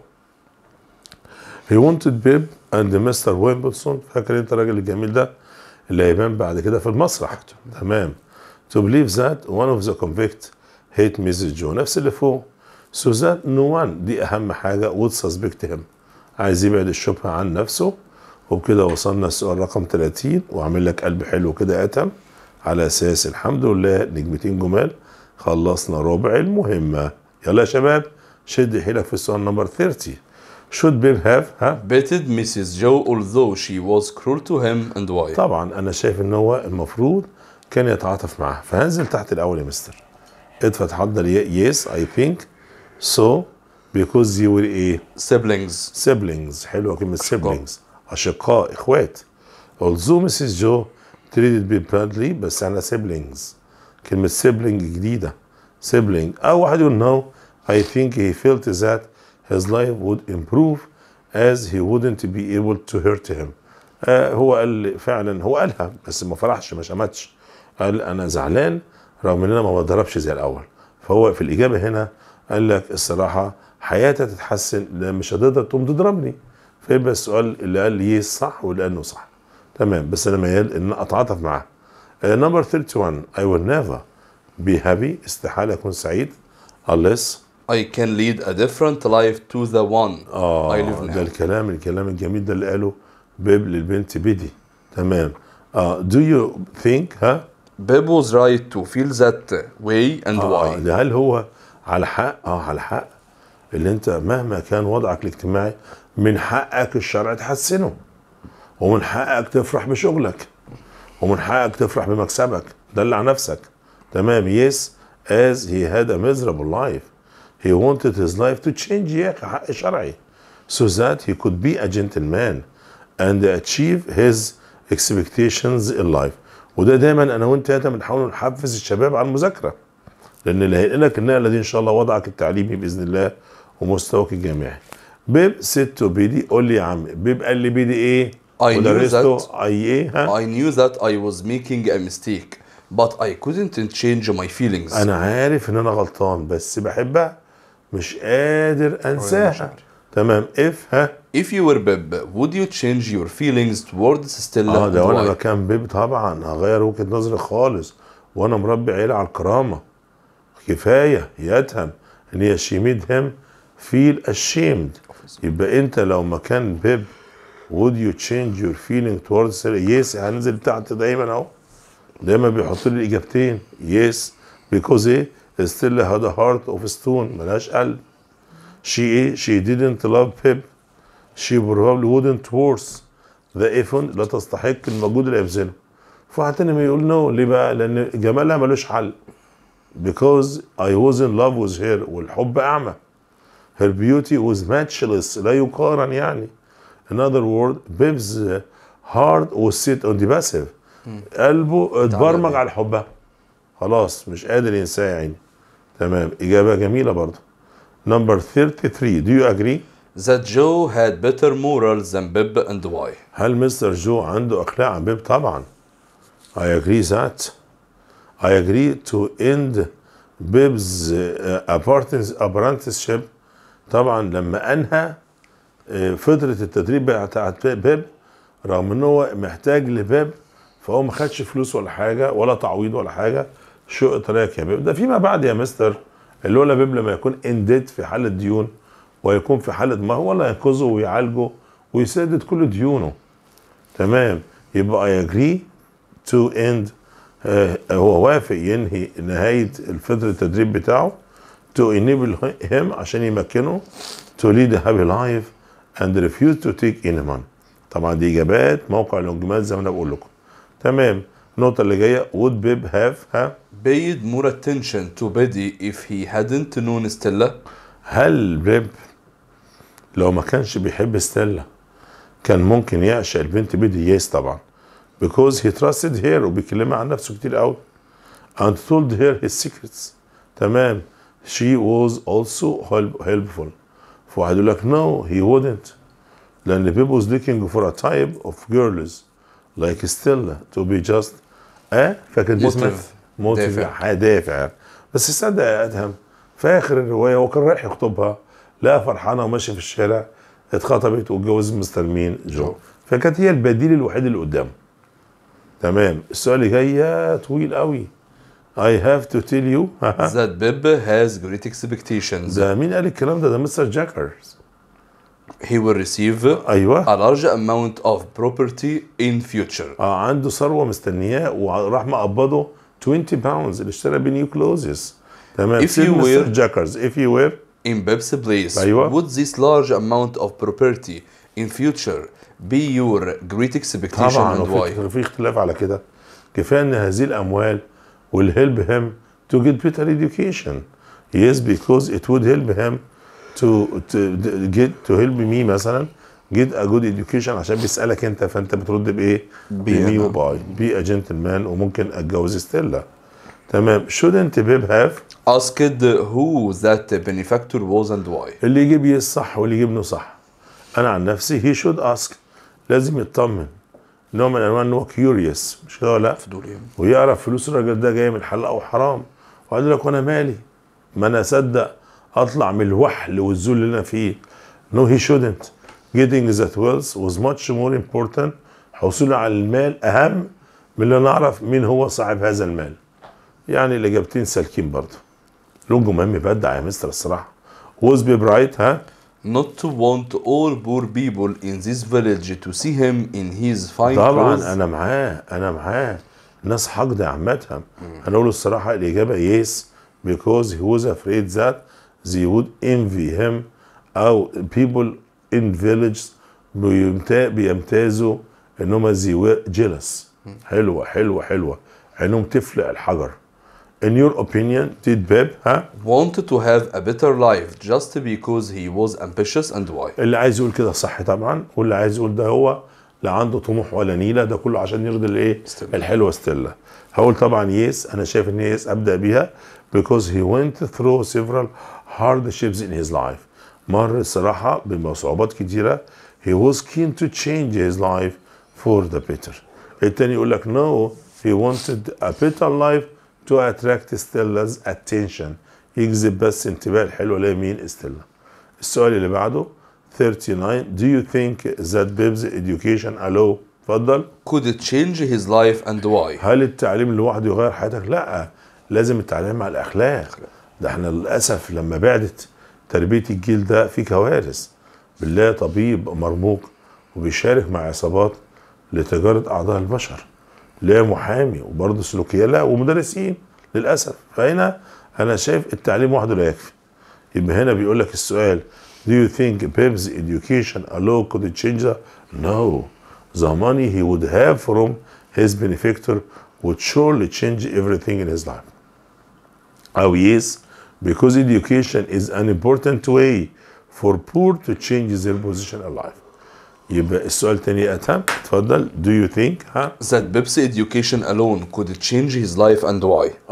He wanted Pip and Mr. Wimbledon. فاكر انت الراجل الجميل ده اللي هيبان بعد كده في المسرح تمام. To believe that one of the convict hate Mrs. Jo. نفس اللي فوق. So that no one دي اهم حاجة would suspect him. عايز يبعد الشبهة عن نفسه. وبكده وصلنا السؤال رقم 30 وعامل لك قلب حلو كده اتم على اساس الحمد لله نجمتين جمال خلصنا ربع المهمة. يلا يا شباب شد حيلك في السؤال نمبر 30. Should Pip have betted Mrs. Joe although she was cruel to him and why؟ طبعا انا شايف ان هو المفروض كان يتعاطف معها. فهنزل تحت الاول يا مستر. ادفع اتحضر يس اي ثينك سو بيكوز يو وير ايه؟ siblings. siblings حلوه كلمه siblings اشقاء اخوات. although Mrs. Joe treated Pip badly بس انا siblings. كلمه sibling جديده sibling او واحد يقول no I think he felt that his life would improve as he wouldn't be able to hurt him. هو قال فعلا هو قالها بس ما فرحش ما شمتش. قال انا زعلان رغم ان انا ما بضربش زي الاول. فهو في الاجابه هنا قال لك الصراحه حياتي تتحسن لان مش هتقدر تقوم تضربني. فيبقى السؤال اللي قال لي صح واللي قال له صح. تمام بس انا ميال ان اتعاطف معاه. نمبر 31 I will never be happy استحاله اكون سعيد unless I can lead a different life to the one I live now. ده الكلام الجميل ده اللي قاله بيب للبنت بيدي. تمام. Do you think Pip was right to feel that way and why؟ هل هو على حق؟ على حق. اللي انت مهما كان وضعك الاجتماعي من حقك الشرعي تحسنه. ومن حقك تفرح بشغلك. ومن حقك تفرح بمكسبك. دلع نفسك. تمام. Yes as he had a miserable life. He wanted his life to change يا أخي حق شرعي so that he could be a gentleman and achieve his expectations in life. وده دايما أنا وأنت بنحاول نحفز الشباب على المذاكرة لأن اللي هينقلك النقلة دي إن شاء الله وضعك التعليمي بإذن الله ومستواك الجامعي. بيب ست بيدي قول لي يا عم بيب قال لي بيدي إيه؟ I knew that I was making a mistake but I couldn't change my feelings. أنا عارف إن أنا غلطان بس بحبها مش قادر انساها. تمام. if if you were Pip would you change your feelings towards Stella؟ لو انا مكان بيب طبعا هغير وجهه نظري خالص وانا مربي عيله على الكرامه. كفايه يتهم ان هي she made him feel ashamed. يبقى انت لو مكان بيب would you change your feeling towards Stella؟ يس هنزل تحت دايما اهو دايما بيحط لي الاجابتين يس because ايه؟ Estella had a heart of stone. ملهاش قلب. She didn't love Pip. She probably wouldn't worth the effort. لا تستحق المجهود اللي هيبذله. فهتاني ما يقول نو. ليه بقى؟ لأن جمالها ملوش حل. Because I was in love with her. والحب أعمى. Her beauty was matchless. لا يقارن يعني. In other words, Pip's heart was set on the passive. قلبه اتبرمج على حبها. خلاص مش قادر ينساه يا عيني. تمام. إجابة جميلة برضه. نمبر 33 Do you agree that Joe had better morals than Pip and why؟ هل مستر جو عنده أخلاق عن بيب؟ طبعا. I agree that I agree to end Pip's apprenticeship. طبعا لما أنهى فترة التدريب بتاعت بيب رغم إن هو محتاج لبيب فهو ما خدش فلوس ولا حاجة ولا تعويض ولا حاجة. شو تراك يا بيب؟ ده فيما بعد يا مستر لولا بيب لما يكون انديد في حالة ديون ويكون في حالة ما هو اللي هينقذه ويعالجه ويسدد كل ديونه. تمام. يبقى I agree to end هو وافق ينهي نهاية الفترة التدريب بتاعه to enable him عشان يمكنه to lead a happy life and refuse to take any money. طبعا دي إجابات موقع الانجمال زي ما أنا بقول لكم. تمام. النقطة اللي جاية would Pip have paid more attention to Biddy if he hadn't known Stella؟ هل بيب لو ما كانش بيحب ستيلا كان ممكن يعشق البنت بيدي؟ يس طبعا. because he trusted her وبيكلمها عن نفسه كتير قوي and told her his secrets. تمام. she was also helpful. فواحد يقول لك no he wouldn't لأن Pip was looking for a type of girls like Stella to be just فكانت موتيف دافع. بس السادة يا ادهم في اخر الروايه وكان رايح يخطبها لقى فرحانه وماشي في الشارع اتخطبت واتجوزت مستر مين جو، فكانت هي البديل الوحيد اللي قدامه. تمام. السؤال اللي جاي يا طويل قوي. I have to tell you that Pip has great expectations. ده مين قال الكلام ده؟ ده مستر جاكرز. He will receive a large amount of property in future. عنده ثروه مستنياه وراح مقبضه 20 pounds اللي اشترى بيه نيو كلوزز. تمام. If you were Jaggers, if you were in Pip's place, would this large amount of property in future be your great expectation and why? طبعا في اختلاف على كده. كفايه ان هذه الاموال will help him to get better education. Yes, because it would help him to help me مثلا get a good education، عشان بيسألك انت فانت بترد بايه؟ بمي وباي. بي a gentleman وممكن اتجوز استيلا. تمام. shouldn't Pip have asked who that benefactor was and why؟ اللي يجيب يصح واللي يجيب له صح. انا عن نفسي he should ask، لازم يطمن نوع من انواع ان هو كيوريوس، مش كده ولا لا؟ ويعرف فلوس الراجل ده جايه من حلال او حرام. وقال لك وانا مالي؟ ما انا اصدق اطلع من الوحل والذل اللي انا فيه. نو هي شودنت. getting that wealth was much more important. حصولي على المال اهم من اللي انا اعرف مين هو صاحب هذا المال. يعني الاجابتين سالكين برضه. لون جمال مبدع يا مستر الصراحه. was Pip right ها؟ not to want all poor people in this village to see him in his fine clothes. طبعا انا معاه انا معاه. الناس حقد عمتها. انا اقول الصراحه الاجابه yes because he was afraid that they would envy him او people in villages بيمتازوا ان هم they were jealous. حلوه حلوه حلوه. عينهم تفلق الحجر. In your opinion, did Pip wanted to have a better life just because he was ambitious and why? اللي عايز يقول كده صح طبعا، واللي عايز يقول ده هو لا عنده طموح ولا نيله، ده كله عشان يرضي الايه؟ الحلوه استيلا. هقول طبعا يس. انا شايف ان يس ابدا بيها because he went through several hardships in his life. مر الصراحه بصعوبات كتيره. He was keen to change his life for the better. التاني يقول لك no, he wanted a better life to attract Estella's attention. يجذب بس انتباه الحلوه اللي هي مين؟ استيلا. السؤال اللي بعده 39. Do you think that Pip's education alone اتفضل could it change his life and why؟ هل التعليم لوحده يغير حياتك؟ لا، لازم التعليم مع الاخلاق. ده احنا للاسف لما بعدت تربيه الجيل ده في كوارث. بالله طبيب مرموق وبيشارك مع عصابات لتجاره اعضاء البشر. لا محامي وبرضه سلوكيات لا ومدرسين للاسف. فهنا انا شايف التعليم وحده لا يكفي. يبقى هنا بيقول لك السؤال Do you think Pip's education alone could change that? No. The money he would have from his benefactor would surely change everything in his life. Oh yes, because education is an important way for poor to change their position in life. يبقى السؤال تاني أتهم اتفضل. Do you think that Pip's education alone could change his life and why؟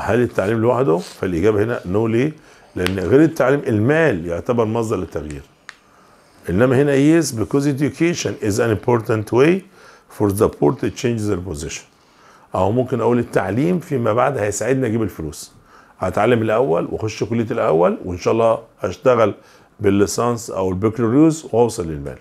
هل التعليم لوحده؟ فالإجابة هنا no. ليه؟ لأن غير التعليم المال يعتبر مصدر للتغيير. إنما هنا yes because education is an important way for the poor to change their position. أو ممكن أقول التعليم فيما بعد هيساعدني أجيب الفلوس. هتعلم الأول وأخش كلية الأول وإن شاء الله أشتغل بالليسانس أو البكالوريوس وأوصل للمال.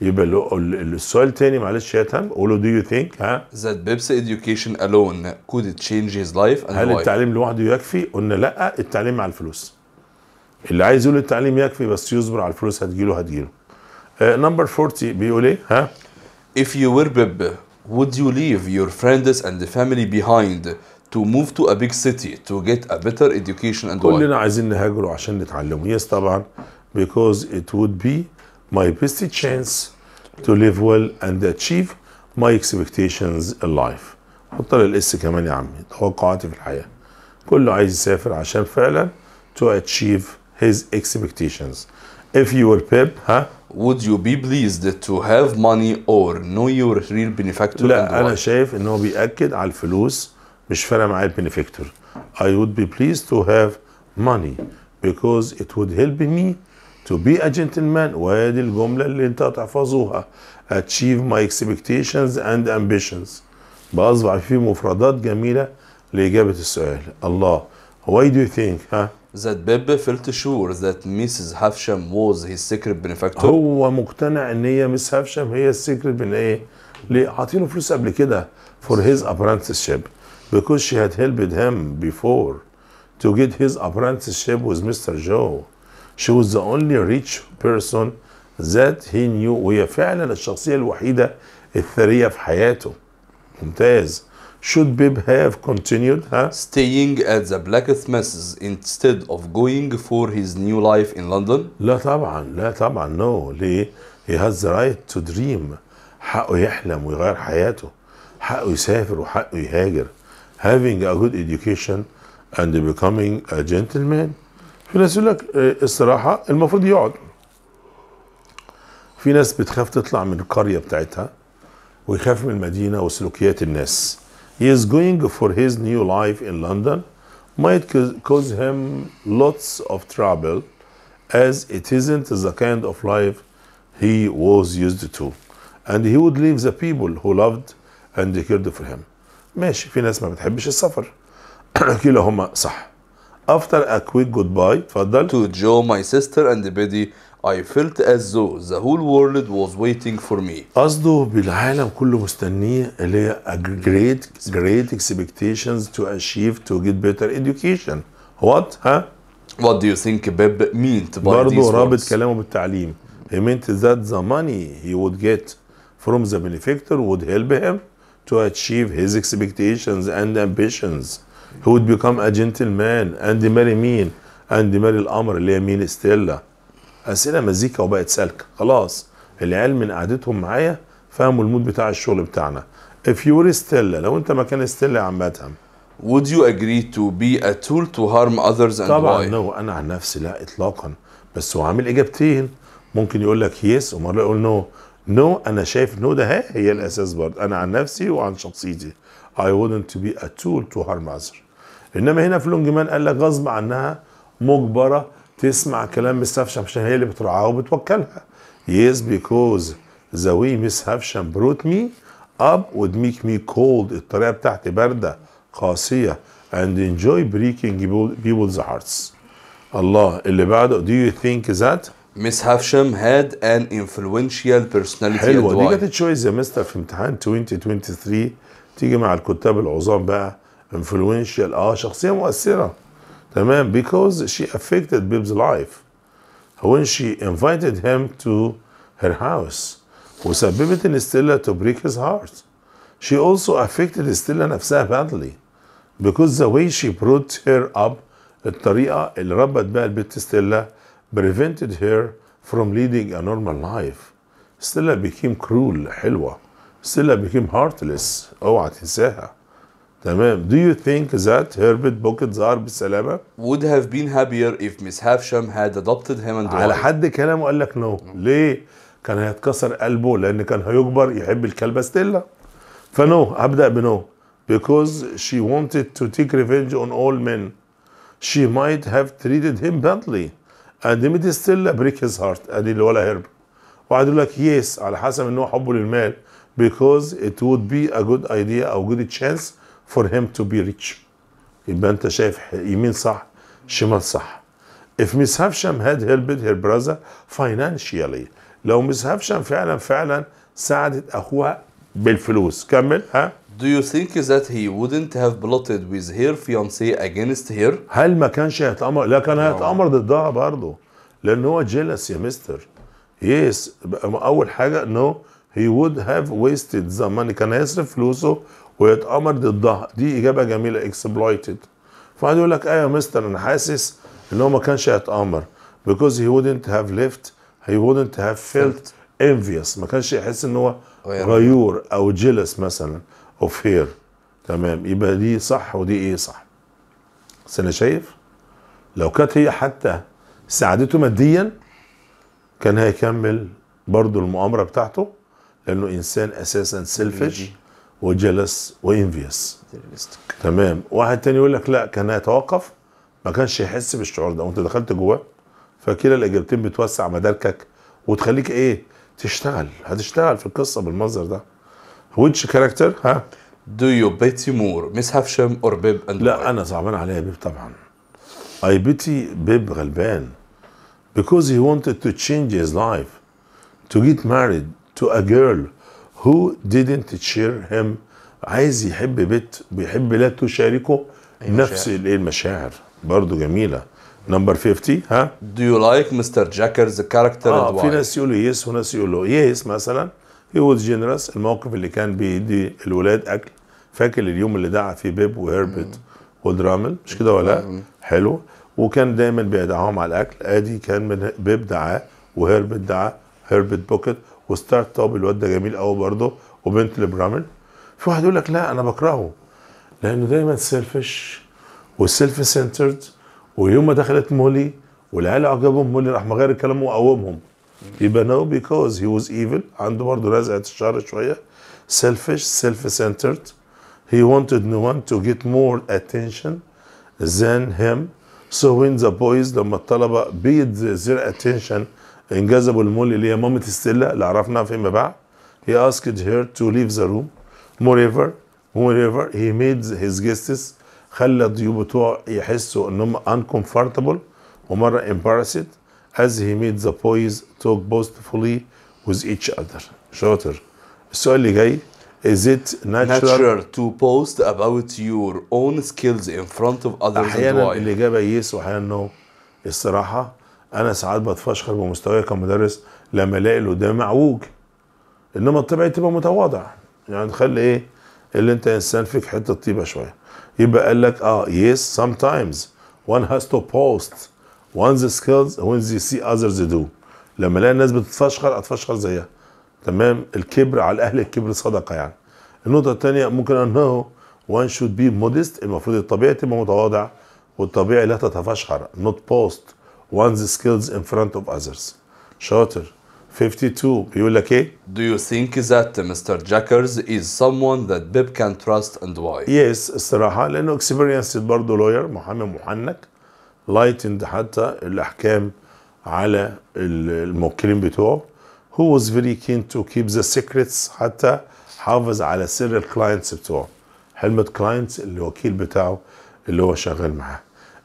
يبقى السؤال تاني معلش يا تهم قوله do you think that Pip's education alone could change his life and هل التعليم لوحده يكفي؟ قلنا لا، التعليم مع الفلوس. اللي عايز يقول التعليم يكفي بس يصبر على الفلوس هتجيله هتجيله. نمبر 40 بيقول ايه؟ If you were Pip, would you leave your friends and family behind to move to a big city to get a better education and why؟ كلنا عايزين نهاجروا عشان نتعلموا. Yes طبعا because it would be my best chance to live well and achieve my expectations in life. حط لي الاس كمان يا عمي، توقعاتي في الحياه. كله عايز يسافر عشان فعلا to achieve his expectations. If you were Pip would you be pleased to have money or know your real benefactor? لا انا شايف ان هو بيأكد على الفلوس، مش فارقه معايا البنفكتور. I would be pleased to have money because it would help me to be a gentleman. وهذه الجملة اللي انت هتحفظوها. Achieve my expectations and ambitions. بأصبح فيه مفردات جميلة لإجابة السؤال. الله. Why do you think that Pip felt sure that Mrs. Havisham was his secret benefactor؟ هو مقتنع إن هي مس هافشام هي السيكريت من إيه؟ ليه؟ عاطينه فلوس قبل كده for his apprenticeship because she had helped him before to get his apprenticeship with Mr. Joe. She was the only rich person that he knew. وهي فعلا الشخصية الوحيدة الثرية في حياته. ممتاز. Should Pip have continued staying at the blacksmith's instead of going for his new life in London؟ لا طبعا لا طبعا no. ليه؟ He has the right to dream. حقه يحلم ويغير حياته، حقه يسافر وحقه يهاجر. Having a good education and becoming a gentleman. في ناس يقول لك الصراحة المفروض يقعد. في ناس بتخاف تطلع من القرية بتاعتها ويخاف من المدينة وسلوكيات الناس. He is going for his new life in London might cause him lots of trouble as it isn't the kind of life he was used to and he would leave the people who loved and cared for him. ماشي، في ناس ما بتحبش السفر. كلا هما صح. After a quick goodbye اتفضل. To Joe, my sister and Biddy, I felt as though the whole world was waiting for me. قصده بالعالم كله مستنيه اللي هي a great expectations to achieve to get better education. What What do you think Pip meant by these words؟ برضه رابط كلامه بالتعليم. He meant that the money he would get from the benefactor would help him to achieve his expectations and ambitions. He would become a gentleman and marry mean and marry القمر اللي هي مين؟ استيلا. أسئلة مزيكا وبقت سالكة خلاص. العيال من قعدتهم معايا فهموا المود بتاع الشغل بتاعنا. If you were Estella، لو أنت مكان استيلا يا عم أدهم. Would you agree to be a tool to harm others and why؟ طبعا نو، أنا عن نفسي لا إطلاقا. بس هو عامل إجابتين، ممكن يقول لك يس ومرة يقول نو. نو أنا شايف نو ده هي الأساس برضه. أنا عن نفسي وعن شخصيتي I wouldn't be a tool to harm others. إنما هنا في لونجمان قال لك غصب عنها مجبرة تسمع كلام مس هافشام عشان هي اللي بترعاها وبتوكلها. Yes, because the way Miss Havisham brought me up would make me cold. الطريقة بتاعتي باردة قاسية and enjoy breaking people's hearts. الله. اللي بعده do you think that Miss Havisham had an influential personality. حلوة دي كانت choice يا مستر في امتحان 2023 تيجي مع الكتاب العظام بقى. influential شخصية مؤثرة. تمام. because she affected Pip's life when she invited him to her house وسببت ان استيلا to break his heart. she also affected استيلا نفسها badly because the way she brought her up الطريقة اللي ربت بها البنت استيلا prevented her from leading a normal life. استيلا became cruel. حلوة. استيلا became heartless. اوعى تنساها. تمام. Do you think that Herbert Pocket ظهر بالسلامة؟ Would have been happier if Miss Havisham had adopted him and على حد كلامه قال لك نو. ليه؟ كان هيتكسر قلبه لأن كان هيجبر يحب الكلبة استيلا. فنو هبدأ بنو. Because she wanted to take revenge on all men. She might have treated him badly and made Estella break his heart. أدي الولا هرب. وقعد يقول لك يس على حسب إن هو حبه للمال. Because it would be a good idea أو good chance for him to be rich. يبقى انت شايف يمين صح شمال صح. If Miss Havisham had helped her brother financially. لو مس هافشام فعلا ساعدت اخوها بالفلوس. كمل. Do you think that he wouldn't have plotted with her fiance against her؟ هل ما كانش هيتأمر؟ لا كان هيتأمر ضدها برضه لان هو jealous يا مستر. يس اول حاجه no he would have wasted the money. كان هيصرف فلوسه ويتأمر ضدها. دي إجابة جميلة exploited. فقعد يقول لك أيوة يا مستر أنا حاسس إن هو ما كانش هيتأمر because he wouldn't have left he wouldn't have felt envious. ما كانش يحس إن هو غيور أو jealous مثلا of her. تمام. يبقى دي صح ودي إيه صح. بس أنا شايف لو كانت هي حتى ساعدته ماديا كان هيكمل برضه المؤامرة بتاعته لأنه إنسان أساسا selfish وجلس وانفيس. تمام. واحد تاني يقول لك لا كان هيتوقف ما كانش يحس بالشعور ده وانت دخلت جواه. فكلا الاجابتين بتوسع مداركك وتخليك ايه؟ تشتغل. هتشتغل في القصه بالمنظر ده. which character Do you pity more Miss Havisham or Bib and لا boy. أنا صعبان عليها بيب طبعا. I pity بيب غلبان because he wanted to change his life to get married to a girl who didn't cheer him. عايز يحب بيت ويحب لا تشاركه نفس المشاعر. برضه جميلة. نمبر 50 ها. Do you like Mr. Jaggers character and why؟ في ناس يقولوا يس وناس يقولوا يس مثلا. He was generous. الموقف اللي كان بيدي الولاد أكل. فاكر اليوم اللي دعا فيه بيب وهربت ودرامل مش كده ولا؟ حلو. وكان دايما بيدعاهم على الأكل. أدي كان من بيب دعاه وهربت دعاه هربت بوكت وستارت اب الواد ده جميل قوي برضه وبنت لبرامل. في واحد يقول لك لا أنا بكرهه لأنه دايما سيلفش والسيلف سنترد ويوم ما دخلت مولي والعيال عجبهم مولي راح مغير الكلام وقومهم. يبقى نو بيكوز هي واز ايفل عنده برضه رزعه الشر شويه سيلفش سيلف سنترد هي wanted no one to get more attention than him so when the boys لما الطلبه paid their attention انجذبوا المولي اللي هي مامة استيلا اللي عرفناها فيما بعد he asked her to leave the room moreover he made his guests خلى الضيوف بتوعه يحسوا انهم uncomfortable ومره embarrassed as he made the boys talk boastfully with each other. شاطر. السؤال اللي جاي is it natural to boast about your own skills in front of others احيانا الاجابه يس واحيانا نو. الصراحه انا ساعات بتفشخر بمستواي كمدرس لما الاقي اللي قدامي معوج انما طبيعي تبقى متواضع يعني تخلي ايه اللي انت انسان فيك حته طيبه شويه. يبقى قال لك yes sometimes one has to boast one's skills when they see others do. لما الاقي الناس بتتفشخر اتفشخر زيها. تمام. الكبر على اهل الكبر صدقه يعني. النقطه الثانيه ممكن انه one should be modest المفروض الطبيعي تبقى متواضع والطبيعي لا تتفشخر not boast one's skills in front of others. شاطر. 52 بيقول لك ايه؟ Do you think that Mr. Jaggers is someone that Bib can trust and why؟ Yes الصراحة لأنه experienced برضه لوير محامي محنك lightened حتى الأحكام على الموكلين بتوعه who was very keen to keep the secrets حتى حافظ على سر الكلاينتس بتوعه حلمة كلاينتس اللي وكيل بتاعه اللي هو شغال معاه.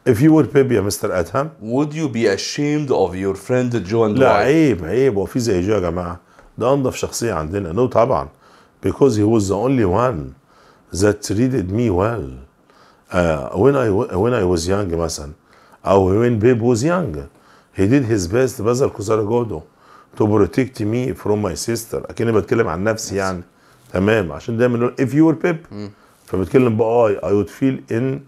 If you were Pip يا مستر أدهم would you be ashamed of your friend Joe and لا Dwight؟ عيب عيب هو في زي جو يا جماعة ده أنظف شخصية عندنا. نو طبعا because he was the only one that treated me well when I was young مثلا أو when Pip was young he did his best بذل قصارى جهده to protect me from my sister. أكني بتكلم عن نفسي يعني تمام عشان دايما نقول if you were Pip فبتكلم بقى I would feel in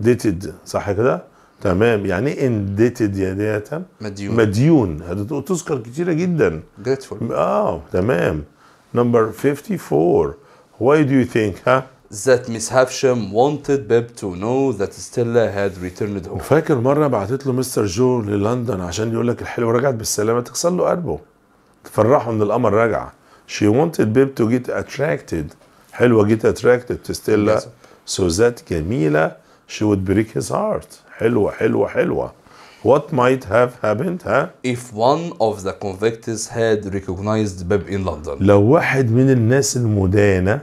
ديتد صح كده؟ تمام. يعني ايه انديتد يا ديتا؟ مديون. مديون هتقول تذكر كتيرة جدا. جريتفول. تمام. نمبر 54 why do you think ها؟ that Miss Havisham wanted Bib to know that Stella had returned home. فاكر مرة بعتت له مستر جو للندن عشان يقول لك الحلوة رجعت بالسلامة تكسر له قلبه. تفرحه ان القمر راجعة. she wanted Bib to get attracted. حلوة get attracted to Stella so that جميلة she would break his heart. حلوة حلوة حلوة. What might have happened ها؟ If one of the convicts had recognized Bib in London. لو واحد من الناس المدانة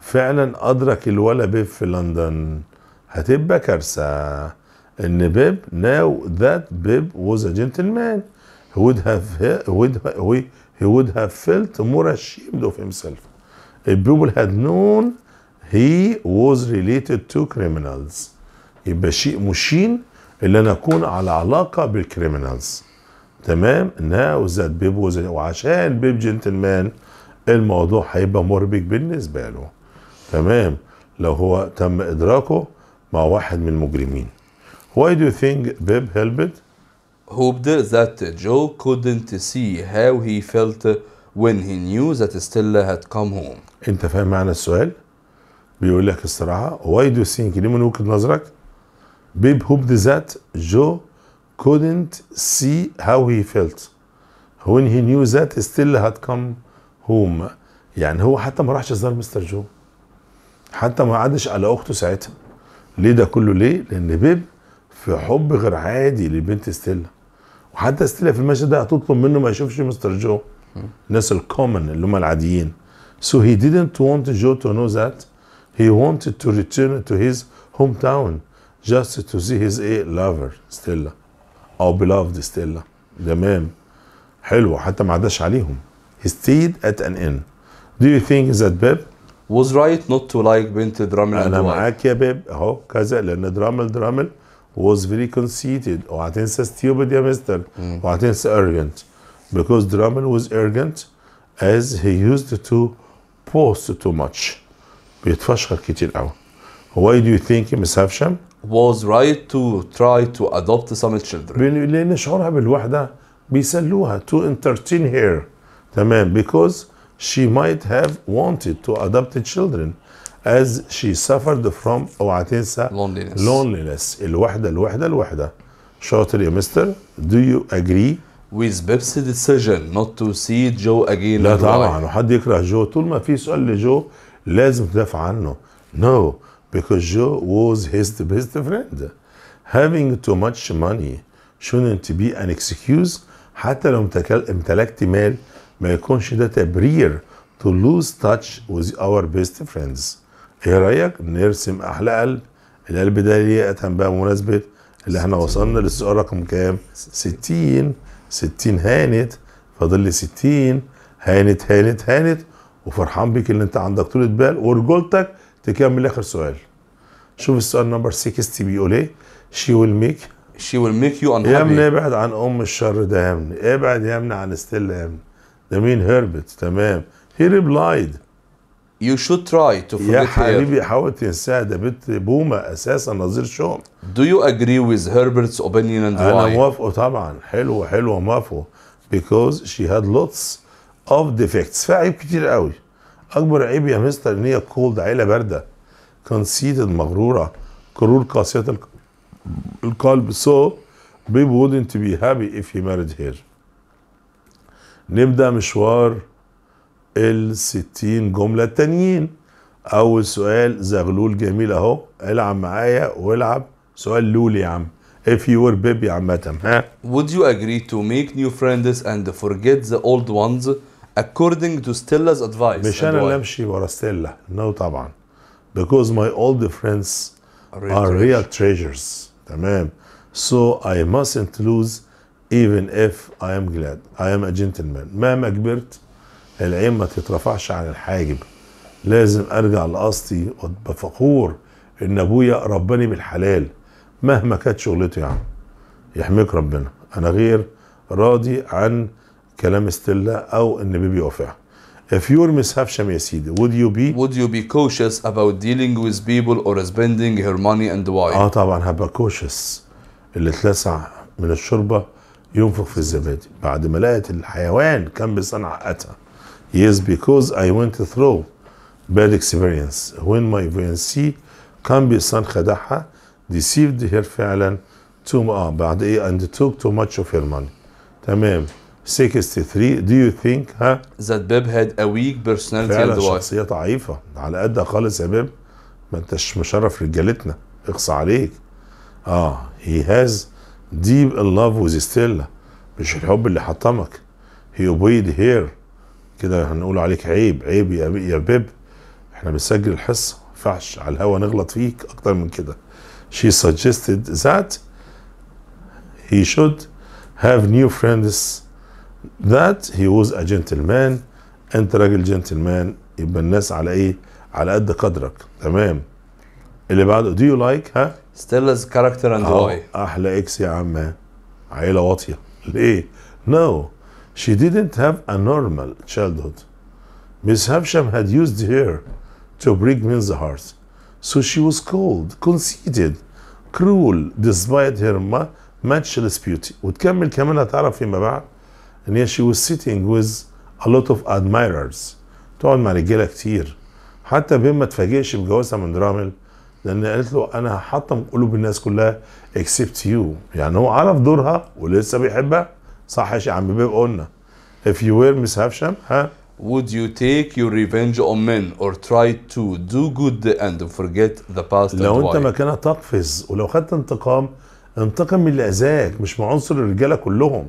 فعلا أدرك الولا بيب في لندن هتبقى كارثة. إن بيب now that Bib was a gentleman he would have felt more ashamed of himself. If people had known he was related to criminals. يبقى شيء مشين اللي انا اكون على علاقه بالكريمنالز. تمام. now that Bib was وعشان Bib جنتلمان الموضوع هيبقى مربك بالنسبه له. تمام. لو هو تم ادراكه مع واحد من المجرمين. why do you think Bib helped? hoped that Joe couldn't see how he felt when he knew that Stella had come home. انت فاهم معنى السؤال؟ بيقول لك الصراحه واي دو ثينك ليه من وجهه نظرك بيب هوبد ذات جو كودنت سي هاو هي فيلت وين هي نيو ذات ستيل هاد كم هوم. يعني هو حتى ما راحش زار مستر جو حتى ما عادش على اخته ساعتها. ليه ده كله؟ ليه؟ لان بيب في حب غير عادي لبنت ستيلا وحتى ستيلا في المشهد ده هتطلب منه ما يشوفش مستر جو الناس الكومن اللي هم العاديين so he didn't want Joe to know that He wanted to return to his hometown just to see his lover Stella أو beloved Stella. تمام حلو حتى ما عداش عليهم. He stayed at an inn. Do you think that Pip was right not to like Bentley Drummle? أنا معاك يا بيب أهو كذا لأن درامل was very conceited. أوعى تنسى stupid يا مستر. أوعى تنسى arrogant because Drummle was arrogant as he used to post too much. بيتفشخر كتير قوي. Why do you think Miss Havisham was right to try to adopt some children؟ لأن شعورها بالوحدة بيسلوها to entertain her. تمام because she might have wanted to adopt children as she suffered from اوعى تنسى loneliness. الوحدة. شاطر يا مستر. Do you agree with Pip's decision not to see Joe again? لا طبعا وحد يكره جو طول ما في سؤال لجو لازم تدافع عنه. No because Joe was his best friend. Having too much money shouldn't be an excuse. حتى لو امتلكت مال ما يكونش ده تبرير to lose touch with our best friends. ايه رايك نرسم احلى قلب؟ القلب ده ليه اتهم بقى بمناسبه اللي احنا وصلنا للسؤال رقم كام؟ 60 هانت فاضل لي 60. هانت وفرحان بيك اللي انت عندك طولة بال ورجولتك تكمل اخر سؤال. شوف السؤال نمبر 60 بيقول ايه؟ She will make you unhappy. يا ابني ابعد عن ام الشر ده يا ابني، ابعد يا ابني عن ستيلا يا ابني. ده مين؟ هيربت. تمام. He replied you should try to forget her. يا حبيبي حاول تنساها، ده بنت بومه اساسا نظير شؤم. Do you agree with Herbert's opinion and why؟ انا موافقه طبعا. حلوه موافقه because she had lots of defects. فيها عيب كتير قوي. اكبر عيب يا مستر ان هي cold عيله بارده. conceited مغروره. كرور قاسيه القلب. so Pip wouldn't be happy if he married her. نبدأ مشوار ال60 جملة التانيين. أول سؤال زغلول جميل أهو، العب معايا والعب سؤال لولي يا عم. If you were Pip يا عمتم ها. Would you agree to make new friends and forget the old ones according to Stella's advice؟ مش أنا اللي أمشي ورا ستيلا. No طبعا. Because my old friends are real treasures. تمام. So I mustn't lose even if I am glad I am a gentleman. مهما كبرت العين ما تترفعش عن الحاجب. لازم ارجع لاصلي وابقى فخور ان ابويا رباني بالحلال مهما كانت شغلته. يا عم يحميك ربنا، انا غير راضي عن كلام ستيلا او ان بيبي يوافقها. If you were Miss Havisham يا سيدي would you be cautious about dealing with people or spending her money and why؟ طبعا هبقى cautious. اللي اتلسع من الشوربه ينفخ في الزبادي. بعد ما لقيت الحيوان كان بيصنع عقتها. Yes because I went through bad experience when my fiancé Compeyson خدعها deceived her فعلا بعد ايه and took too much of her money. تمام. 63 do you think that Pip had a weak personality and why؟ شخصية ضعيفة على قدها خالص يا بيب، ما انتش مشرف رجالتنا اقصى عليك. he has deep in love with Stella. مش الحب اللي حطمك. He obeyed her. كده هنقول عليك عيب يا بيب. احنا بنسجل الحصه ما ينفعش على الهوا نغلط فيك اكتر من كده. She suggested that he should have new friends that he was a gentleman. انت راجل جنتلمان يبقى الناس على ايه؟ على قد قدرك. تمام. اللي بعده do you like Stella's character and why؟ احلى اكس يا عم. عيله واطيه. ليه؟ No she didn't have a normal childhood. Miss Havisham had used her to break men's hearts. So she was cold, conceited, cruel despite her matchless beauty. وتكمل كمان هتعرف فيما بعد ان هي she was sitting with a lot of admirers. تقعد مع رجاله كتير. حتى بين ما تفاجئش بجوازها من درامل لان قالت له انا هحطم قلوب الناس كلها except you. يعني هو عرف دورها ولسه بيحبها. صح يا عم بيب قلنا. If you were Miss Havisham would you take your revenge on men or try to do good and forget the past and why؟ لو انت مكانها تقفز ولو خدت انتقام انتقم من اللي اذاك مش من عنصر الرجاله كلهم.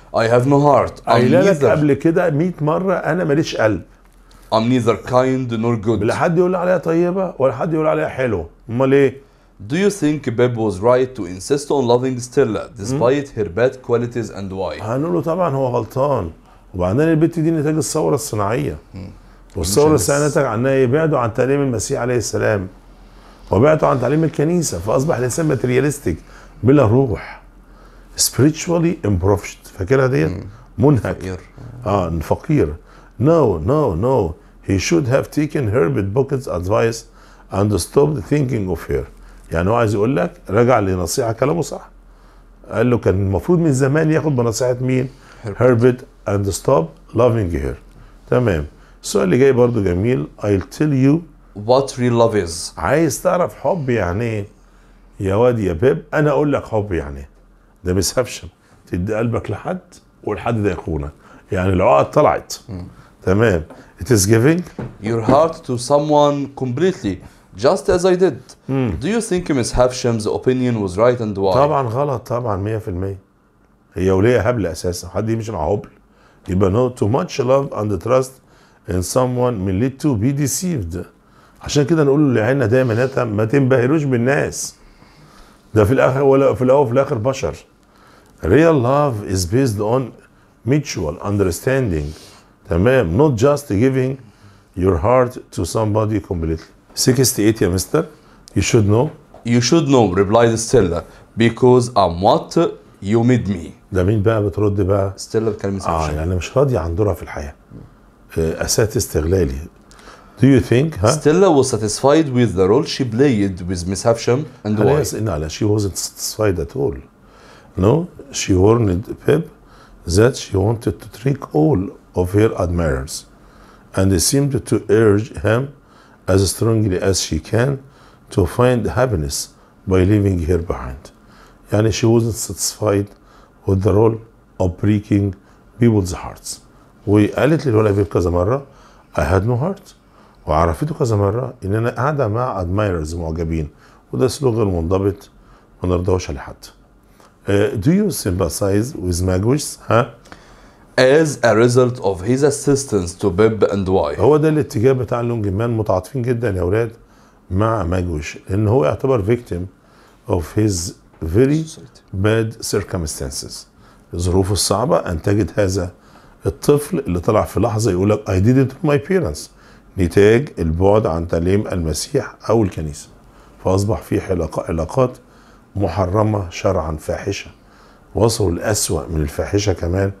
I have no heart. قايله لك قبل كده 100 مره انا ماليش قلب. I'm neither kind nor good. لا حد يقول عليها طيبه ولا حد يقول عليها حلوه. امال ايه؟ Do you think Pip was right to insist on loving Stella despite her bad qualities and why? هنقول له طبعا هو غلطان. وبعدين البت دي نتاج الثوره الصناعيه. والثوره الصناعيه نتج عنها ايه؟ بعدوا عن تعليم المسيح عليه السلام. وبعدوا عن تعليم الكنيسه فاصبح الانسان ماترياليستيك بلا روح. spiritually impoverished. فاكرها ديت؟ منهك. فقير. فقير. No. He should have taken Herbert Pocket's advice and stopped thinking of her. يعني هو عايز يقول لك راجع لنصيحه كلامه صح. قال له كان المفروض من زمان ياخد بنصيحه مين؟ Herbert and stop loving her. تمام. السؤال اللي جاي برضه جميل. I'll tell you what real love is. عايز تعرف حب يعني ايه؟ يا واد يا بيب انا اقول لك حب يعني ايه؟ ده مش هفشم تدي قلبك لحد والحد ده يخونك. يعني العقد طلعت. تمام. It is giving your heart to someone completely just as I did. Do you think Miss Havisham's opinion was right and why? طبعا غلط طبعا 100%. هي ولية هبل اساسا. حد يمشي مع هبل يبقى no. Too much love and trust in someone may lead to be deceived. عشان كده نقول لعيالنا دايما ما تنبهروش بالناس. ده في الاخر ولا في الاول وفي الاخر بشر. Real love is based on mutual understanding. تمام. Not just giving your heart to somebody completely. 68 يا مستر. You should know. You should know replied Stella because I'm what you made me. ده مين بقى بترد بقى؟ Stella بتكلم مستر. يعني مش راضية عن دورها في الحياة. أسات استغلالي. Do you think Stella was satisfied with the role she played with Miss Havisham and why? She wasn't satisfied at all. No, she warned Pip that she wanted to trick all of her admirers and seemed to urge him as strongly as she can to find happiness by leaving her behind. يعني she wasn't satisfied with the role of breaking people's hearts. وقالت للولا بيب كذا مرة I had no heart. وعرفته كذا مرة ان انا قاعدة مع admirers معجبين وده سلوك غير منضبط وما نرضاهوش لحد. Do you sympathize with Magwitch? As a result of his assistance to Pip and why. هو ده الاتجاه بتاع اللونجمان. متعاطفين جدا يا اولاد مع ماجوش لان هو يعتبر victim of his very bad circumstances. الظروف الصعبه انتجت هذا الطفل اللي طلع في لحظه يقول لك I did it to my parents. نتاج البعد عن تعليم المسيح او الكنيسه. فاصبح في علاقات محرمه شرعا فاحشه. وصلوا لأسوأ من الفاحشه كمان.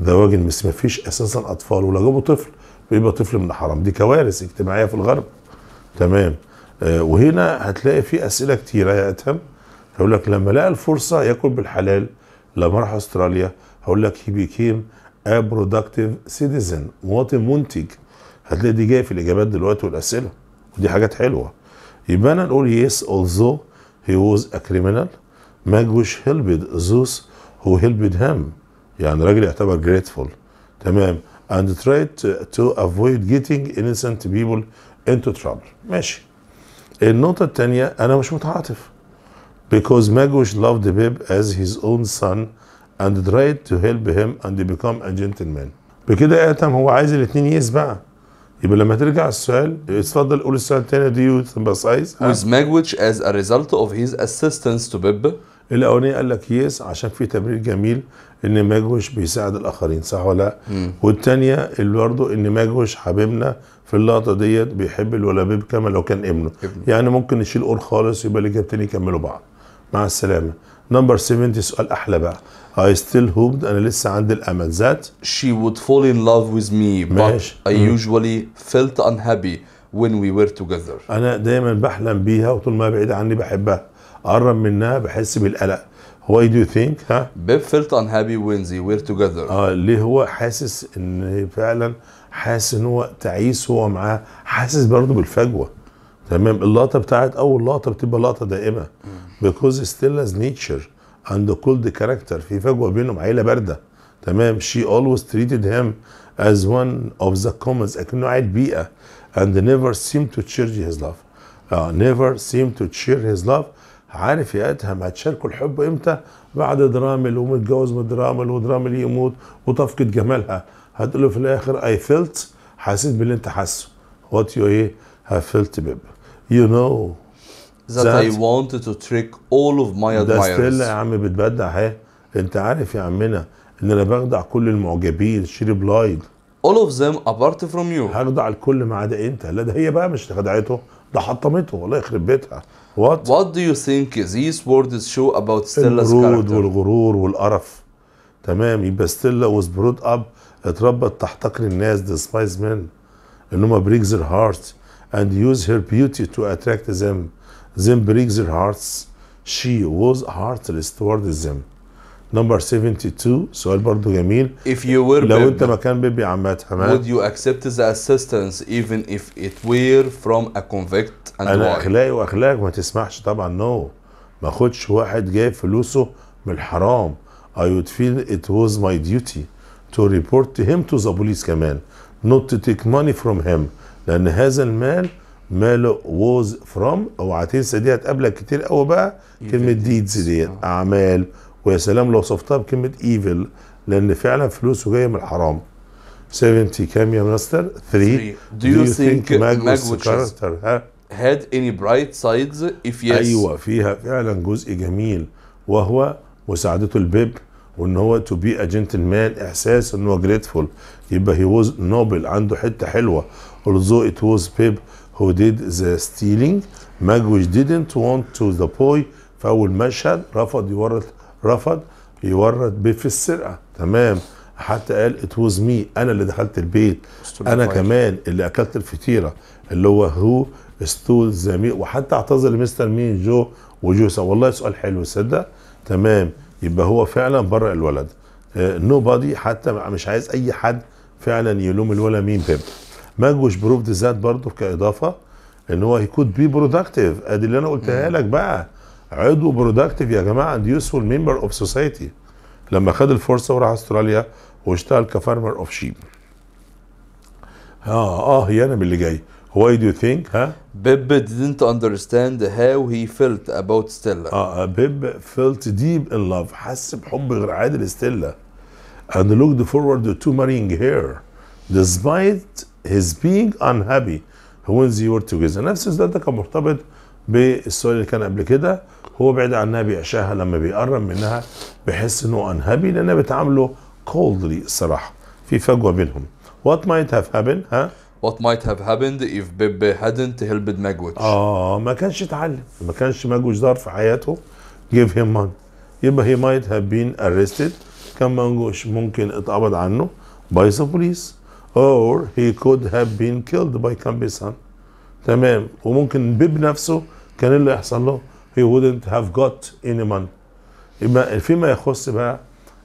زواج بس ما فيش اساسا اطفال ولا جابوا طفل بيبقى طفل من الحرام. دي كوارث اجتماعيه في الغرب. تمام. وهنا هتلاقي في اسئله كتيره يا ادهم. هيقول لك لما لقى الفرصه ياكل بالحلال لما راح استراليا. هقول لك هي بيكيم ا برودكتيف سيتيزن. مواطن منتج. هتلاقي دي جايه في الاجابات دلوقتي والاسئله ودي حاجات حلوه. يبقى انا نقول يس although he was a criminal Magwitch helped those who helped him. يعني راجل يعتبر grateful. تمام. and tried to avoid getting innocent people into trouble. ماشي. النقطة التانية أنا مش متعاطف. because Magwitch loved Pip as his own son and tried to help him and become a gentleman. بكده يا آدم هو عايز الاتنين يس بقى. يبقى لما ترجع السؤال اتفضل قول السؤال التاني. do you sympathize with Magwitch as a result of his assistance to Pip. الاولانيه قال لك يس عشان في تمرير جميل ان ماجوش بيساعد الاخرين صح ولا لا؟ والثانيه اللي برضه ان ماجوش حبيبنا في اللقطه ديت بيحب الولا بيب كما لو كان ابنه. يعني ممكن نشيل قور خالص يبقى اللي جاب تاني يكملوا بعض. مع السلامه. نمبر 70 سؤال احلى بقى. I still hoped انا لسه عندي الامل ذات she would fall in love with me ماشي. but I usually felt unhappy when we were together. انا دايما بحلم بيها وطول ما بعيد عني بحبها. اقرب منها بحس بالقلق. Why do you think Pip felt unhappy when they were together. ليه هو حاسس ان فعلا حاسس ان هو تعيس هو معاها. حاسس برضه بالفجوه. تمام. اللقطه بتاعت اول لقطه بتبقى لقطه دائمه because Stella's nature and the cold character، في فجوه بينهم، عيله بارده تمام. she always treated him as one of the commons، اكنه عيل بيئه، and never seemed to cheer his love. never seemed to cheer his love. عارف يا ادهم هتشاركوا الحب امتى؟ بعد درامل ومتجوز من درامل ودرامل يموت وتفقد جمالها، هتقول له في الاخر I felt، حسيت باللي انت حاسه. what you ايه؟ have felt بيب. you know that I wanted to trick all of my admirers. ده ستيلا يا عم بتبدع اهي. انت عارف يا عمنا ان انا بخدع كل المعجبين. she replied all of them apart from you. هخدع الكل ما عدا انت. لا ده هي بقى مش خدعته، ده حطمته، والله يخرب بيتها. What do you think these words show about Stella's character؟ البرود والغرور والقرف تمام. يبقى ستيلا was brought up، اتربت تحتقر الناس despise men، ان هم break their hearts and use her beauty to attract them then break their hearts. she was heartless towards them. Number 72 سؤال برضه جميل. If you were لو انت مكان بيبي عماتها would you accept the assistance even if it were from a convict and why؟ انا اخلاقي واخلاقك ما تسمحش طبعا. نو ما اخدش واحد جايب فلوسه من الحرام. I would feel it was my duty to report to him to the police كمان not to take money from him، لان هذا المال ماله was from، اوعى تنسى دي هتقابلك كتير قوي بقى كلمه deeds ديت اعمال، ويا سلام لو وصفتها بكلمه ايفل لان فعلا فلوسه جايه من الحرام. 70 كام يا مستر؟ 3. Do you think Magwitch character had any bright sides if yes؟ ايوه فيها فعلا جزء جميل وهو مساعدته البيب وان هو to be a gentleman، احساس ان هو grateful، يبقى he was noble، عنده حته حلوه. although it was Pip who did the stealing Magwitch didn't want to the boy. في اول مشهد رفض يورد بيه في السرقه تمام، حتى قال it was me، انا اللي دخلت البيت، انا كمان اللي اكلت الفطيره، اللي هو هو stole the meat، وحتى اعتذر لمستر مين جو وجوسا. والله سؤال حلو صدق تمام. يبقى هو فعلا برأ الولد. nobody حتى مش عايز اي حد فعلا يلوم الولد مين بيب. ماجوش بروف دي ذات برضه كاضافه ان هو يكون بي برودكتيف، ادي اللي انا قلتها لك بقى، عضو برودكتيف يا جماعه اند يوسفول ممبر اوف سوسايتي، لما خد الفرصه وراح استراليا واشتغل كفارمر اوف شيب. هي انا باللي جاي. Why do you think Pip didn't understand how he felt about Stella. Pip felt deep in love، حس بحب غير عادي لستيلا and looked forward to marrying her despite his being unhappy when they were together. نفس السؤال ده كان مرتبط بالسؤال اللي كان قبل كده، هو بعيد عنها بيعشاها، لما بيقرب منها بيحس انه unhappy لانها بتعامله coldly. الصراحه في فجوه بينهم. What might have happened What might have happened if Pip hadn't helped Magwitch؟ ما كانش اتعلم، ما كانش ماجويتش ظهر في حياته give him money، يبقى he might have been arrested، كان ماجويتش ممكن اتقبض عنه by the police or he could have been killed by Compeyson تمام. وممكن بيب نفسه كان اللي يحصل له he wouldn't have got any money. يبقى فيما يخص بقى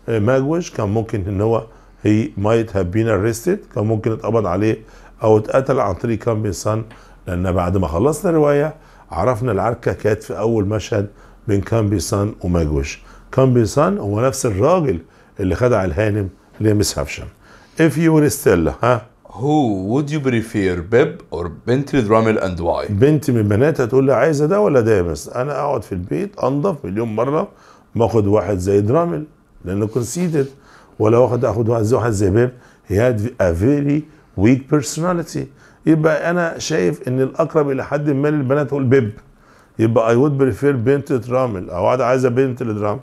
ماجويتش كان ممكن ان هو he might have been arrested، كان ممكن اتقبض عليه او اتقتل عن طريق كامبيسون، لان بعد ما خلصنا الروايه عرفنا العركه كانت في اول مشهد بين كامبيسون وماجويتش. كامبيسون هو نفس الراجل اللي خدع الهانم اللي هي ميس هافشم. If you were Stella who would you prefer Pip or Bentley Drummle and why؟ بنت من بناتها تقول لي عايزه ده ولا ده، بس انا اقعد في البيت انضف مليون مره ما اخد واحد زي درامل لانه conceited، ولا اخد واحد زي بيب he had a very ويك بيرسوناليتي. يبقى انا شايف ان الاقرب الى حد ما للبنات هو البيب، يبقى اي وود بريفير بنت درامل، او عايزه بنت لدرامل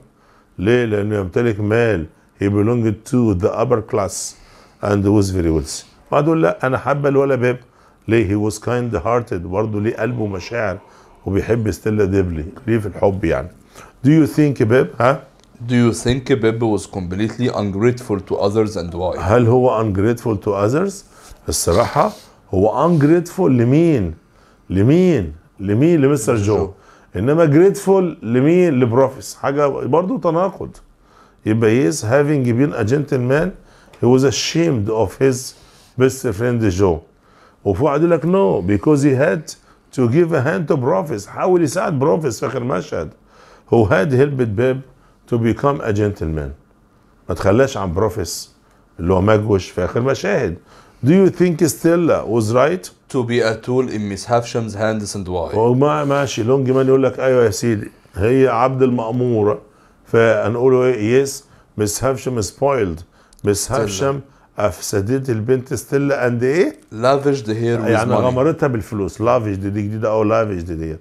ليه؟ لانه يمتلك مال هي بيلونج تو ذا ابر كلاس اند ووز فيري ويلثي. ما دول لا، انا حابه الولا بيب ليه؟ هي ووز كايند هارتد، برضه ليه قلبه ومشاعر وبيحب ستيلا ديبلي ليه في الحب يعني. دو يو ثينك بيب Do you think Pip was completely ungrateful to others and why؟ هل هو ungrateful to others؟ الصراحة هو ungrateful لمين؟ لمين؟ لمستر جو. إنما grateful لمين؟ لبروفيس، حاجة برضه تناقض. يبقى yes having been a gentleman he was ashamed of his best friend Joe. وفي واحد يقول لك no because he had to give a hand to Brophy's. حاول يساعد بروفيس. فاكر مشهد who had helped Pip to become a gentleman. ما تخلاش عن بروفيس اللي هو مجوش في آخر مشاهد. Do you think Stella was right to be a tool in Miss Havisham's hands and why؟ وما ماشي لونج مان يقول لك أيوه يا سيدي هي عبد المأمورة، فنقوله إيه؟ Yes Miss Havisham spoiled. Miss Havisham أفسدت البنت ستيلا and إيه؟ lavished her with money. يعني غمرتها بالفلوس. lavished دي جديدة أو lavished دي.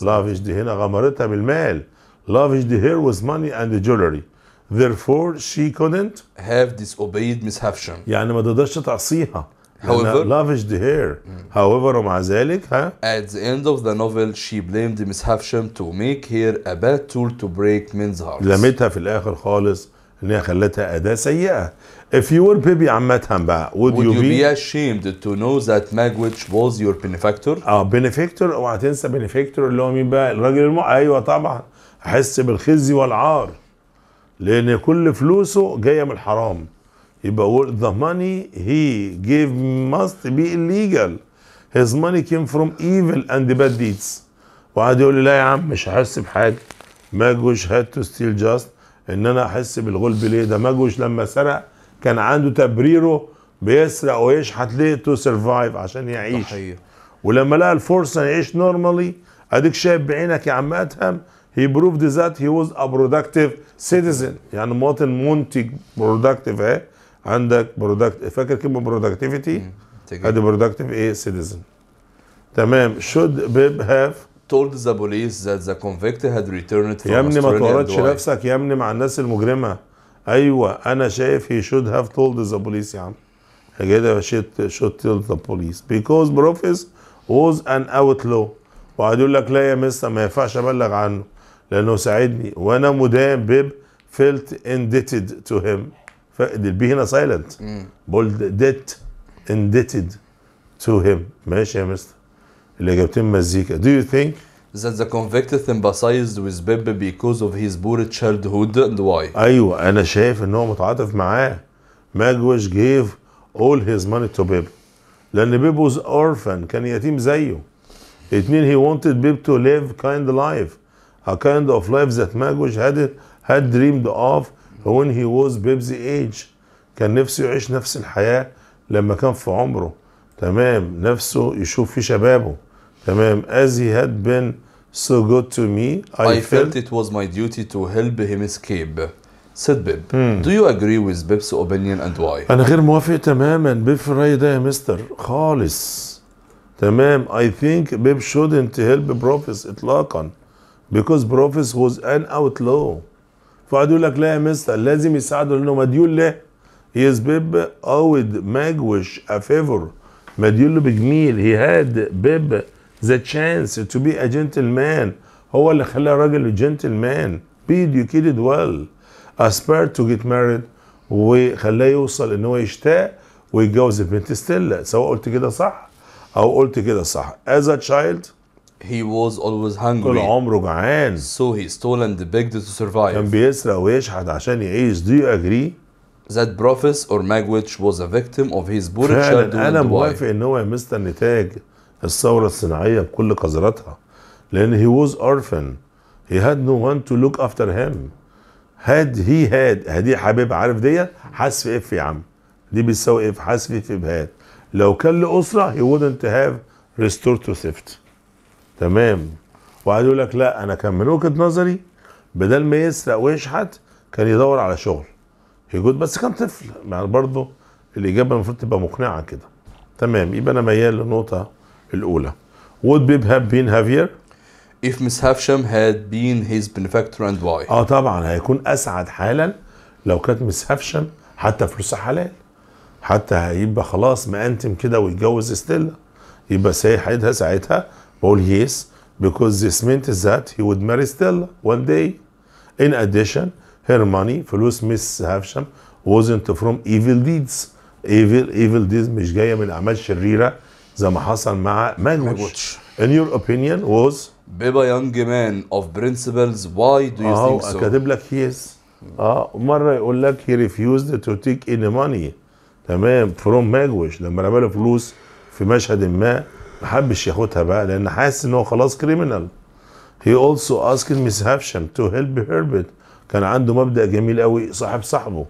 lavished دي هنا غمرتها بالمال. lavished her with money and jewelry. Therefore she couldn't have disobeyed Miss Havisham. يعني ما تقدرش تعصيها. However, lavished her. However, ومع ذلك ها. At the end of the novel, she blamed Miss Havisham to make her a bad tool to break men's hearts. لمتها في الآخر خالص إن هي خلتها أداة سيئة. If you were Pip عمتهم بقى, would you be ashamed to know that Magwitch was your benefactor? benefactor. أوعى تنسى benefactor اللي هو مين بقى؟ الراجل أيوه طبعًا. أحس بالخزي والعار. لأن كل فلوسه جاية من الحرام. يبقى the money he gave must be illegal. His money came from evil and bad deeds. وقعد يقول لي لا يا عم مش هحس بحاجة. ماجوش had to steal just. إن أنا أحس بالغلب ليه؟ ده ماجوش لما سرق كان عنده تبريره بيسرق ويشحت ليه؟ to survive عشان يعيش. صحيح. ولما لقى الفرصة يعيش normally أديك شايف بعينك يا عم أدهم. He proved that he was a productive citizen. يعني مواطن منتج. productive اهي. عندك productive. فاكر كلمة productivity؟ ادي productive ايه؟ citizen. تمام. Should Pip have told the police that the convict had returned from Australia? يا ابني ما تورطش نفسك يا ابني مع الناس المجرمة. أيوه أنا شايف he should have told the police يا عم. كده should tell the police because Brophy's was an outlaw. وقعد يقول لك لا يا مستر ما ينفعش أبلغ عنه. لأنه ساعدني وأنا مدام بيب felt indebted to him. البي هنا سايلنت. بولد ديت indebted to him. ماشي يا مستر. اللي جابتين مزيكا. Do you think that the convict sympathized with Pip because of his poor childhood and why؟ أيوه أنا شايف إن هو متعاطف معاه. ماجوش gave all his money to Pip. لأن بيب was orphan كان يتيم زيه. It means he wanted Pip to live kind of life. A kind of life that Magwitch had dreamed of when he was Pip's age. كان نفسه يعيش نفس الحياة لما كان في عمره. تمام. نفسه يشوف في شبابه. تمام. As he had been so good to me, I felt it was my duty to help him escape. said Pip. Do you agree with Pip's opinion and why? أنا غير موافق تماما بيب في الرأي ده يا مستر خالص. تمام. I think Pip shouldn't help Brophy's إطلاقا. because Brophy's was an outlaw. فقعد يقول لك لا يا مستر لازم يساعده لانه مديول له. Yes Pip owed Magwitch a favor. مديول له بجميل. He had Pip the chance to be a gentleman. هو اللي خلى راجل gentleman. Be educated well. Aspired to get married. وخلاه يوصل ان هو يشتاق ويتجوز البنت ستيلا. سواء قلت كده صح او قلت كده صح. As a child he was always hungry. كل عمره جعان. So he stole and begged to survive. كان بيسرق ويشحت عشان يعيش. Do you agree that Brophy's or Magwitch was a victim of his poor childhood? أنا موافق إن هو يا مستر نتاج الثورة الصناعية بكل قذراتها. لأن he was orphan. He had no one to look after him. Had هدي حبيب عارف دي حذف اف يا عم. دي بتساوي اف حذف اف بهاد. لو كان له أسرة he wouldn't have restored to theft. تمام. وقعد يقول لك لا انا كان من وجهه نظري بدل ما يسرق ويشحت كان يدور على شغل يجود بس كان طفل. يعني برضه الاجابه المفروض تبقى مقنعه كده. تمام. يبقى انا ميال للنقطه الاولى. Would Pip have been happier if Miss Havisham had been his benefactor and why؟ طبعا هيكون اسعد حالا لو كانت Miss Havisham حتى فلوسها حلال. حتى هيبقى خلاص مقنتم كده ويتجوز ستيلا. يبقى ساعتها بقول yes because this meant that he would marry Stella one day. In addition, her money فلوس Miss Havisham wasn't from evil deeds. Evil deeds مش جاية من أعمال شريرة زي ما حصل مع Magwitch. In your opinion was Pip a young man of principles. Why do you think so؟ كاتب لك yes. مرة يقول لك he refused to take any money. تمام. from Magwitch لما رمى له فلوس في مشهد ما ما حبش ياخدها بقى لان حاسس ان هو خلاص كريمنال. He also asked Miss Havisham to help Herbert. كان عنده مبدأ جميل قوي، صاحب صاحبه،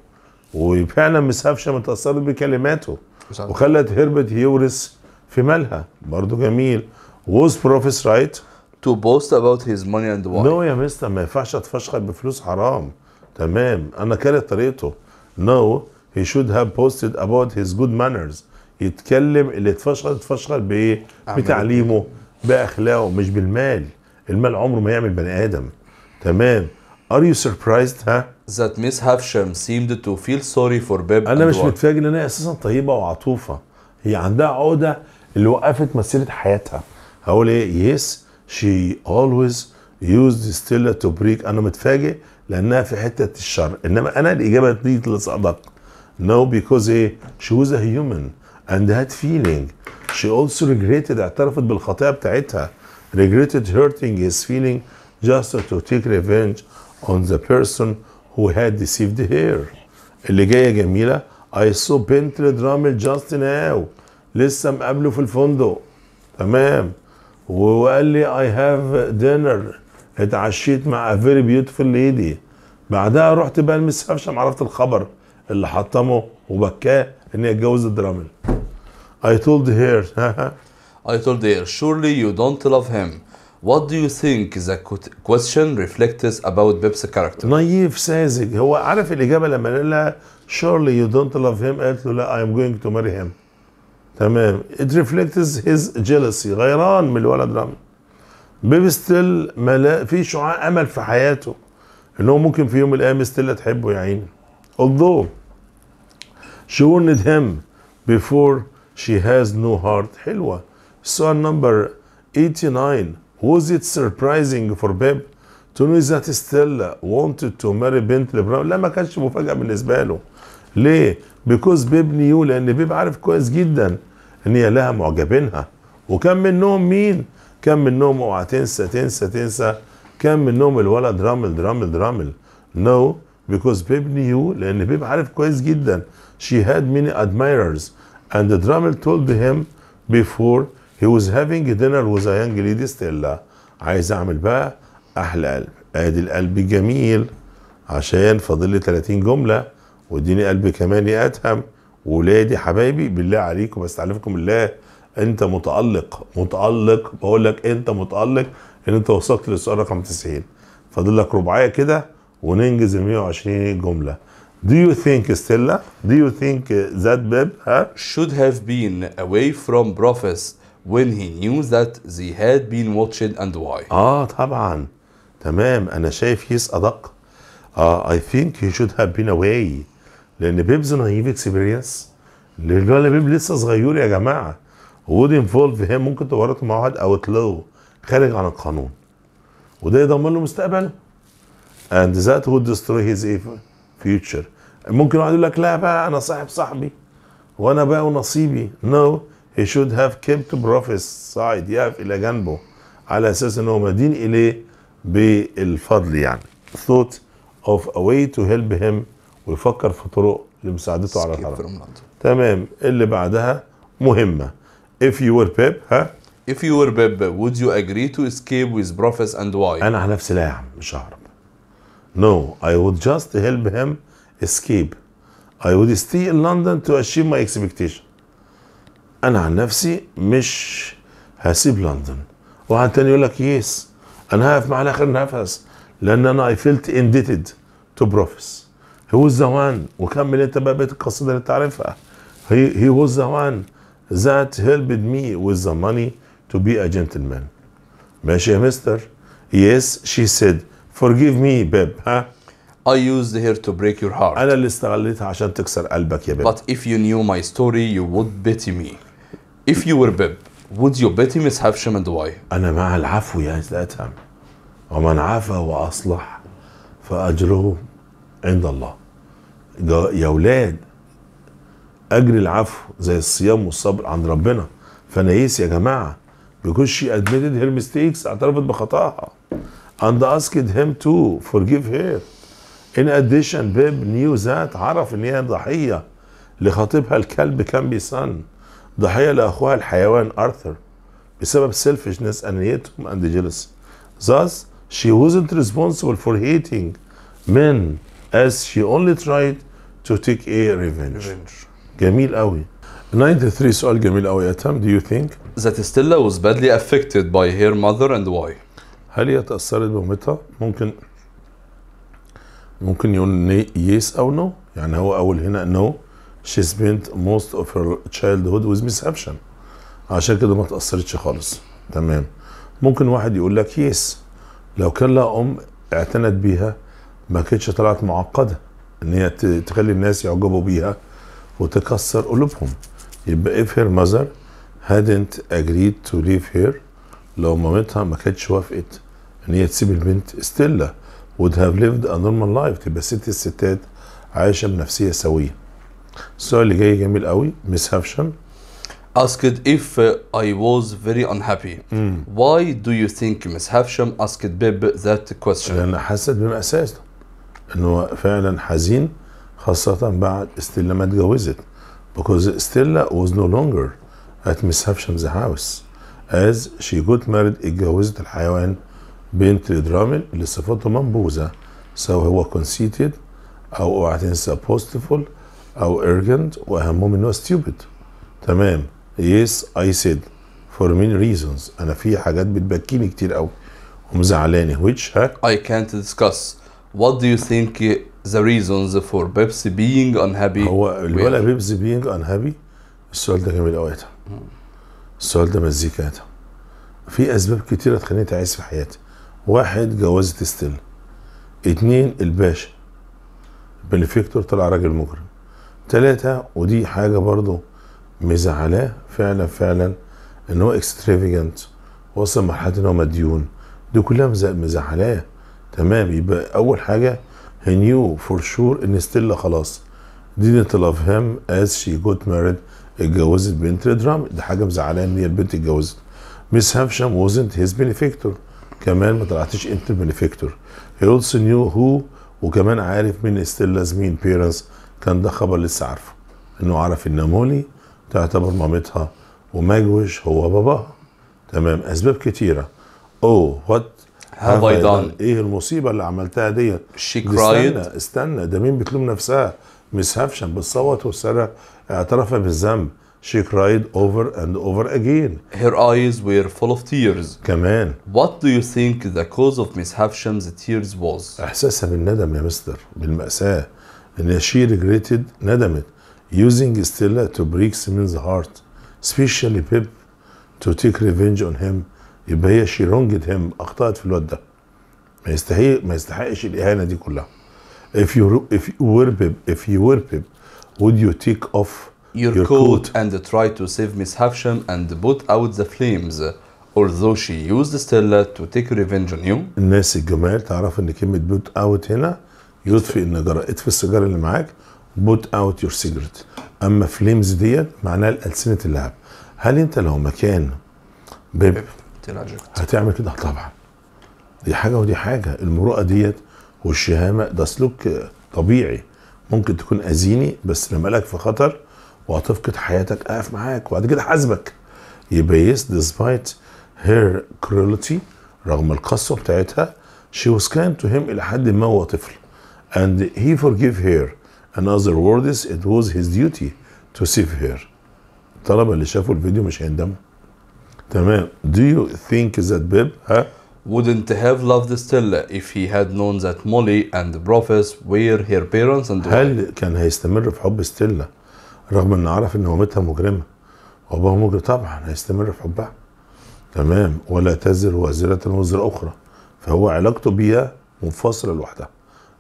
وفعلا مس هافشم اتأثرت بكلماته وخلت هيربرت يورث في مالها، برضه جميل. Was professor right to boast about his money and why. No يا مستر، ما ينفعش اتفشخر بفلوس حرام. تمام، انا كاره طريقته. No he should have boasted about his good manners. يتكلم اللي اتفشخر بايه؟ بتعليمه، باخلاقه، مش بالمال. المال عمره ما يعمل بني ادم. تمام. Are you surprised that Miss Havisham seemed to feel sorry for Pip. أنا مش متفاجئ إن هي أساسا طيبة وعطوفة، هي عندها عقدة اللي وقفت مسيرة حياتها. هقول إيه؟ Yes she always used Estella to break. أنا متفاجئ لأنها في حتة الشر، إنما أنا الإجابة دي طلعت أدق. No because she was a human and had feeling. She also regretted. اعترفت بالخطأ بتاعتها. Regretted hurting his feeling just to take revenge on the person who had deceived her. اللي جايه جميله. I saw Bentley Drummle just now. لسه مقابله في الفندق. تمام. وقال لي I have dinner. اتعشيت مع a very beautiful lady. بعدها رحت بقى لمس هافشم، عرفت الخبر اللي حطمه وبكاه ان هي اتجوزت درامل. I told her surely you don't love him. What do you think the question reflects about Pip's character? نايف ساذج، هو عارف الإجابة لما قال لها surely you don't love him، قالت له لا I am going to marry him. تمام. It reflects his jealousy. غيران من الولد رامي. بيب ستيل في شعاع أمل في حياته إن هو ممكن في يوم من الأيام ستيل تحبه يا عيني. Although she warned him before she has no heart. حلوة. Song number 89. Was it surprising for Pip to know that Estella wanted to marry Bentley Drummle؟ لا، ما كانش مفاجأة بالنسبة له. ليه؟ because Pip knew، لأن Pip عارف كويس جدا إن هي لها معجبينها. وكان منهم مين؟ كان منهم، أوعى تنسى، كان منهم الولد درامل. No because Pip knew، لأن Pip عارف كويس جدا. She had many admirers and Drummle told him before he was having dinner with a young lady Estella. عايز اعمل بقى احلى قلب، ادي القلب الجميل عشان فاضل لي 30 جمله، واديني قلب كمان يا ادهم. ولادي حبايبي بالله عليكم، بستعلمكم بالله، انت متالق، بقول لك انت متالق ان انت وصلت للسؤال رقم 90. فاضل لك رباعيه كده وننجز ال 120 جمله. Do you think Estella? Do you think that Pip should have been away from Professor when he knew that they had been watched and why. طبعا. تمام، انا شايف يس ادق. I think he should have been away. لان بيبز نايف اكسبيرينس، الولد بيب لسه صغير يا جماعه. would involve him، ممكن تورطه مع واحد اوتلو، خارج عن القانون، وده يضمن له مستقبل. and that would destroy his future. ممكن واحد يقول لك لا بقى انا صاحبي وانا بقى ونصيبي. no he should have kept Prof's side. يقف الى جنبه على اساس ان هو مدين اليه بالفضل يعني. thought of a way to help him، ويفكر في طرق لمساعدته على الطريق. تمام، اللي بعدها مهمه. if you were Pip if you were Pip would you agree to escape with Prof's and why. انا على نفسي لا يا عم، مش ههرب. no I would just help him escape. I would stay in London to achieve my expectation. أنا عن نفسي مش هسيب لندن. واحد تاني يقول لك يس أنا هقف معاه لآخر نفس، لأن أنا I felt indebted to Professor. He was the one. وكمل أنت بقى بيت القصيدة اللي أنت عارفها. He was the one that helped me with the money to be a gentleman. ماشي يا مستر. Yes she said forgive me Pip. I used her to break your heart. أنا اللي استغليتها عشان تكسر قلبك يا بيب. But if you knew my story you would pity me. If you were Pip, would you pity Miss Havisham and why? أنا مع العفو يا أدهم، ومن عفا وأصلح فأجره عند الله. يا أولاد، أجر العفو زي الصيام والصبر عند ربنا. فأنا يس يا جماعة because she admitted her mistakes، اعترفت بخطأها and asked him to forgive her. In addition Pip knew that، عرف إن هي ضحية لخطيبها الكلب كامبيسون، ضحية لأخوها الحيوان آرثر. بسبب selfishness أنانيتهم and jealousy. Thus she wasn't responsible for hating men as she only tried to take a revenge. جميل قوي. 93 سؤال جميل قوي. Atam, do you think that Estella was badly affected by her mother and why? هل هي تأثرت بمامتها؟ ممكن يقول yes أو no. يعني هو أول هنا no. She spent most of her childhood with Miss Havisham. عشان كده ما تأثرتش خالص. تمام. ممكن واحد يقول لك يس لو كان لها ام اعتنت بيها ما كانتش طلعت معقده ان هي تخلي الناس يعجبوا بيها وتكسر قلوبهم. يبقى if her mother hadn't agreed to leave her، لو مامتها ما كانتش وافقت ان هي تسيب البنت استيلا would have lived a normal life، تبقى الستات عايشه بنفسيه سويه. السؤال اللي جاي جميل قوي. مس هافشم asked if I was very unhappy. Why do you think Miss Havisham asked Pip that question? لأن حست بمأساته إنه فعلا حزين، خاصة بعد استيلا ما اتجوزت. Because Estella was no longer at Miss Havisham's house as she got married. اتجوزت الحيوان بنتلي درامل اللي صفاته منبوذة، سواء هو conceited أو اوعى تنسى boastful أو arrogant، وأهمهم إنه stupid. تمام. Yes I said for many reasons. أنا في حاجات بتبكيني كتير أوي ومزعلاني which I can't discuss. What do you think the reasons for Pip's being unhappy? هو الولد Pip's being unhappy. السؤال ده جميل أوي. السؤال ده مزيكا. في أسباب كتيرة تخليني أتعيس في حياتي. واحد، جوازة استيلا. اتنين، الباشا بنفيكتور طلع راجل مجرم. تلاتة، ودي حاجة برضه مزعلاه فعلا ان هو اكسترافيجنت، وصل مرحله ان هو مديون. دي كلها مزعلاه. تمام. يبقى اول حاجه هي نيو فور شور ان استيلا خلاص didn't love him as she got married، اتجوزت بنتلي درامل. دي حاجه مزعلاه ان هي البنت اتجوزت. مس هافشم wasn't his benefactor، كمان ما طلعتش انت البنفيكتور. he also knew who، وكمان عارف مين استيلا مين بيرنس. كان ده خبر لسه عارفه، انه عرف ان مولي تعتبر مامتها وماجوش هو باباها. تمام. اسباب كتيره. اوه وات هاف اي دان، ايه المصيبه اللي عملتها دي. شي كرايد. استنى، ده مين بتلوم نفسها؟ مس هافشم بتصوت وسرع اعترفت بالذنب. شي كرايد اوفر اند اوفر اجين. هير ايز وير فول اوف تيرز. كمان وات دو يو ثينك ذا كوز اوف مس هافشمز تيرز واز؟ احساسها بالندم يا مستر، بالمأساه ان شي ريجريتد، ندمت. Using Estella to break Simon's heart, especially Pip, to take revenge on him. يبقى هي she wronged him، أخطأت في الواد ده. ما يستحقش الإهانة دي كلها. If you were Pip, would you take off your coat and try to save Miss Havisham and put out the flames, although she used Estella to take revenge on you? الناس الجمال تعرف إن كلمة put out هنا يطفئ النجارة. اطفي السيجارة اللي معاك. put out your cigarette. اما فليمز ديت معناها الالسنه اللعب. هل انت لو مكان بيب هتعمل كده؟ طبعا. دي حاجه ودي حاجه. المروءه ديت والشهامه ده سلوك طبيعي. ممكن تكون اذيني بس لما لك في خطر وهتفقد حياتك اقف معاك وبعد كده حاسبك. يبقى يس despite her cruelty، رغم القسوه بتاعتها she was kind to him الى حد ما هو طفل and he forgave her. In other words it was his duty to save her. الطلبة اللي شافوا الفيديو مش هيندموا. تمام. Do you think that Pip wouldn't have loved Estella if he had known that Molly and the brothers were her parents and هل كان هيستمر في حب استيلا رغم انه عرف ان مامتها مجرمة وابوها مجرم؟ طبعا هيستمر في حبها. تمام. ولا تزر وازرة وزر اخرى، فهو علاقته بيها منفصلة لوحدها.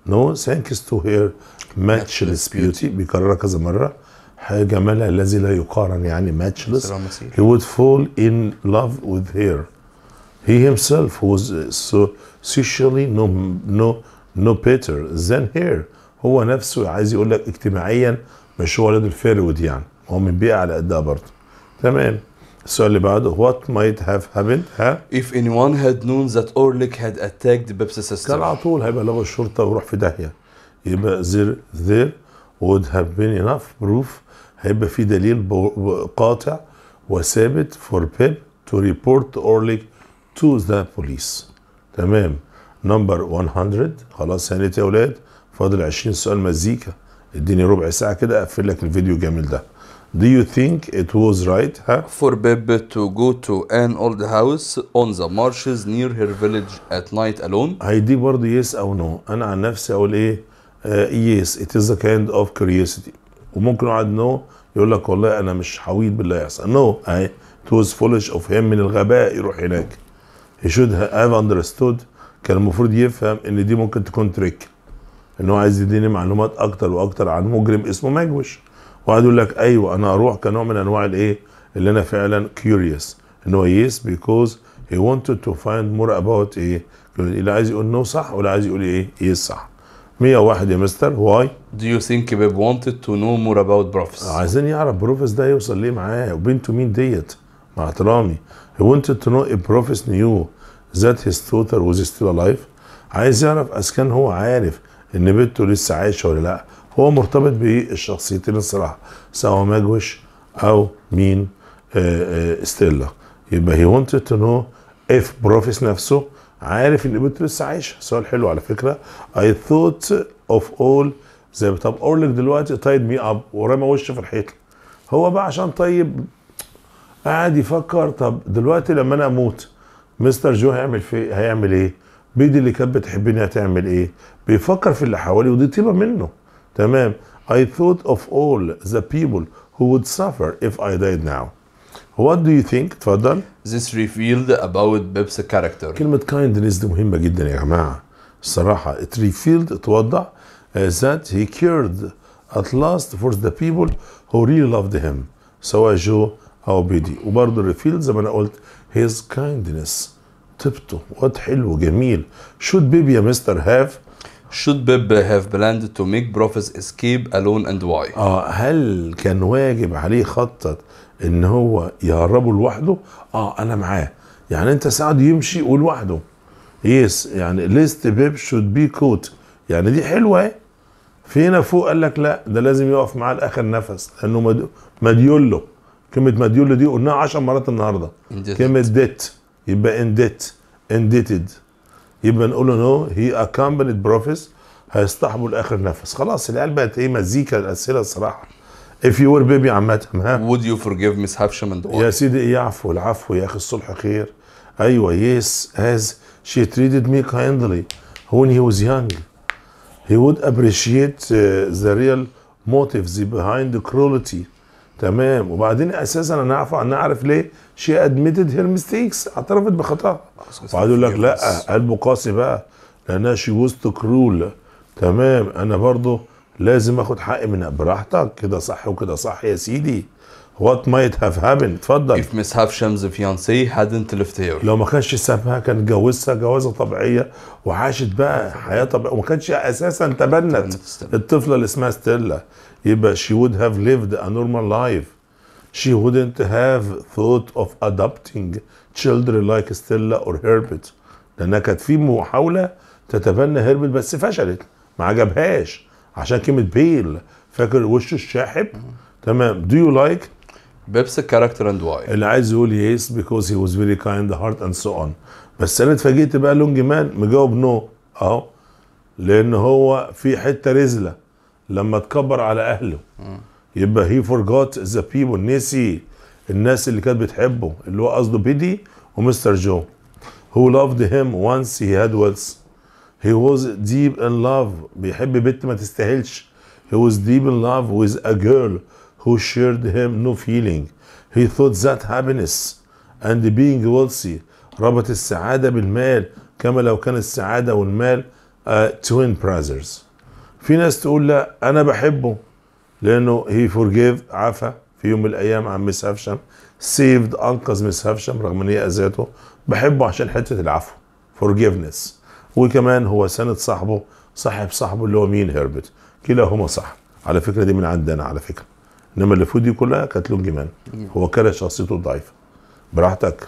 No thanks to her matchless beauty. بيكررها كذا مرة. حاجة جمالها الذي لا يقارن، يعني matchless. He would fall in love with her. He himself was so socially no better than her. هو نفسه عايز يقول لك اجتماعيا مش هو ولد الفيرود، يعني هو من بيئة على قدها برضه. تمام. السؤال اللي بعده what might have happened if anyone had known that Orlik had attacked Pip's sister. كان على طول هيبلغوا الشرطة ويروح في داهية. يبقى there would have been enough proof، هيبقى في دليل قاطع وثابت for Pip to to report Orlick to the police. تمام. نمبر 100. خلاص هانت يا ولاد، فاضل 20 سؤال مزيكا. اديني ربع ساعه كده اقفل لك الفيديو الجميل ده. Do you think it was right for Pip to go to an old house on the marshes near her village at night alone؟ هيدي برضه يس او نو. انا عن نفسي اقول ايه؟ يس. It is a kind of curiosity. وممكن اقعد نو يقول لك والله انا مش هويد باللي هيحصل. نو اهي. It was foolish of him. من الغباء يروح هناك. He should have understood. كان المفروض يفهم ان دي ممكن تكون تريك. ان هو عايز يديني معلومات اكتر واكتر عن مجرم اسمه ماجوش. وقعد يقول لك ايوه انا هروح كنوع من انواع الايه؟ اللي انا فعلا كيوريوس. ان هو يس بيكوز هي wanted to find more about ايه؟ اللي عايز يقول نو صح واللي عايز يقول ايه؟ يس صح. 101 يا مستر. واي do you think Pip wanted to know more about Brofus؟ عايزين يعرف بروفيس ده يوصل ليه معاه وبنته مين ديت؟ مع احترامي. He wanted to know if Brofus knew that his daughter was still alive. عايز يعرف اذا كان هو عارف ان بنته لسه عايشه ولا لا. هو مرتبط بالشخصيتين الصراحه، سواء ماجوش او مين استيلا. يبقى هي wanted to know if Brofus نفسه عارف ان بنته لسه عايشه. سؤال حلو على فكره. I thought of all. زي طب اورلك دلوقتي تايد مي اب ورمى وشه في الحيط. هو بقى عشان طيب قاعد يفكر طب دلوقتي لما انا اموت مستر جو هيعمل ايه؟ بيدي اللي كانت بتحبني هتعمل ايه؟ بيفكر في اللي حواليه ودي طيبه منه. تمام. I thought of all the people who would suffer if I died now. What do you think؟ اتفضل. This revealed about Pip's character. كلمة kindness دي مهمة جدا يا جماعة. الصراحة it revealed اتوضح that he cared at last for the people who really loved him. سواء جو أو بيدي. وبرضه revealed زي ما أنا قلت his kindness. طيبته واد حلو جميل. Should Pip يا مستر have Should Pip have planned to make Brofus escape alone and why؟ هل كان واجب عليه يخطط ان هو يهربه لوحده؟ انا معاه. يعني انت ساعده يمشي ولوحده. يس يعني lest Pip should be caught. يعني دي حلوه اهي. فينا فوق قال لك لا ده لازم يقف معاه لاخر نفس لانه مديوله. كلمه مديوله دي قلناها 10 مرات النهارده. كلمه ديت يبقى indebted. يبقى نقول له نو هي accompanied Brofus. هيصطحبوا لاخر نفس. خلاص العيال بقت ايه مزيكا الاسئله الصراحه. If you were baby عامه. ها would you forgive Miss Havisham and all؟ يا سيدي يعفو. العفو يا اخي الصلح خير. ايوه yes has she treated me kindly when he was young. He would appreciate the real motives behind the cruelty. تمام. وبعدين اساسا انا اعرف ليه she admitted her mistakes. اعترفت بخطاها. وقعد يقول لك لا قلبه قاسي بقى لانها she was too cruel. تمام. انا برضه لازم اخد حقي منها. براحتك كده صح وكده صح يا سيدي. What might have happened؟ اتفضل. If Miss Havisham's fiancé hadn't left her. لو ما كانش سابها كان اتجوزها جوازه طبيعيه وعاشت بقى حياه طبيعيه وما كانش اساسا تبنت الطفله اللي اسمها ستيلا. يبقى she would have lived a normal life. She wouldn't have thought of adopting children like Estella or Herbert. لأنها كانت في محاولة تتبنى هيربت بس فشلت. ما عجبهاش عشان كلمة بيل. فاكر وشه الشاحب؟ تمام. Do you like Pip's character and why؟ اللي عايز يقول يس because he was very kind heart and so on. بس أنا اتفاجئت بقى لونج مان مجاوب نو. أهو لأن هو في حتة رزلة لما تكبر على أهله. يبقى he forgot the people. نسي الناس اللي كانت بتحبه اللي هو قصده بيدي ومستر جو. Who loved him once he had wealth. He was deep in love. بيحب بنت ما تستاهلش. He was deep in love with a girl who shared him no feeling. He thought that happiness and being wealthy ربط السعادة بالمال كما لو كان السعادة والمال twin brothers. في ناس تقول لا أنا بحبه لأنه هي فورجيف عفا في يوم من الأيام عن ميس هافشم. سيفد أنقذ ميس هافشم رغم إن هي أذاته. بحبه عشان حتة العفو فورجيفنس. وكمان هو سند صاحبه اللي هو مين؟ هيربت. كلاهما صح على فكرة. دي من عندنا على فكرة. إنما اللي فوق دي كلها كانت لونج مان. هو كره شخصيته الضعيفة. براحتك.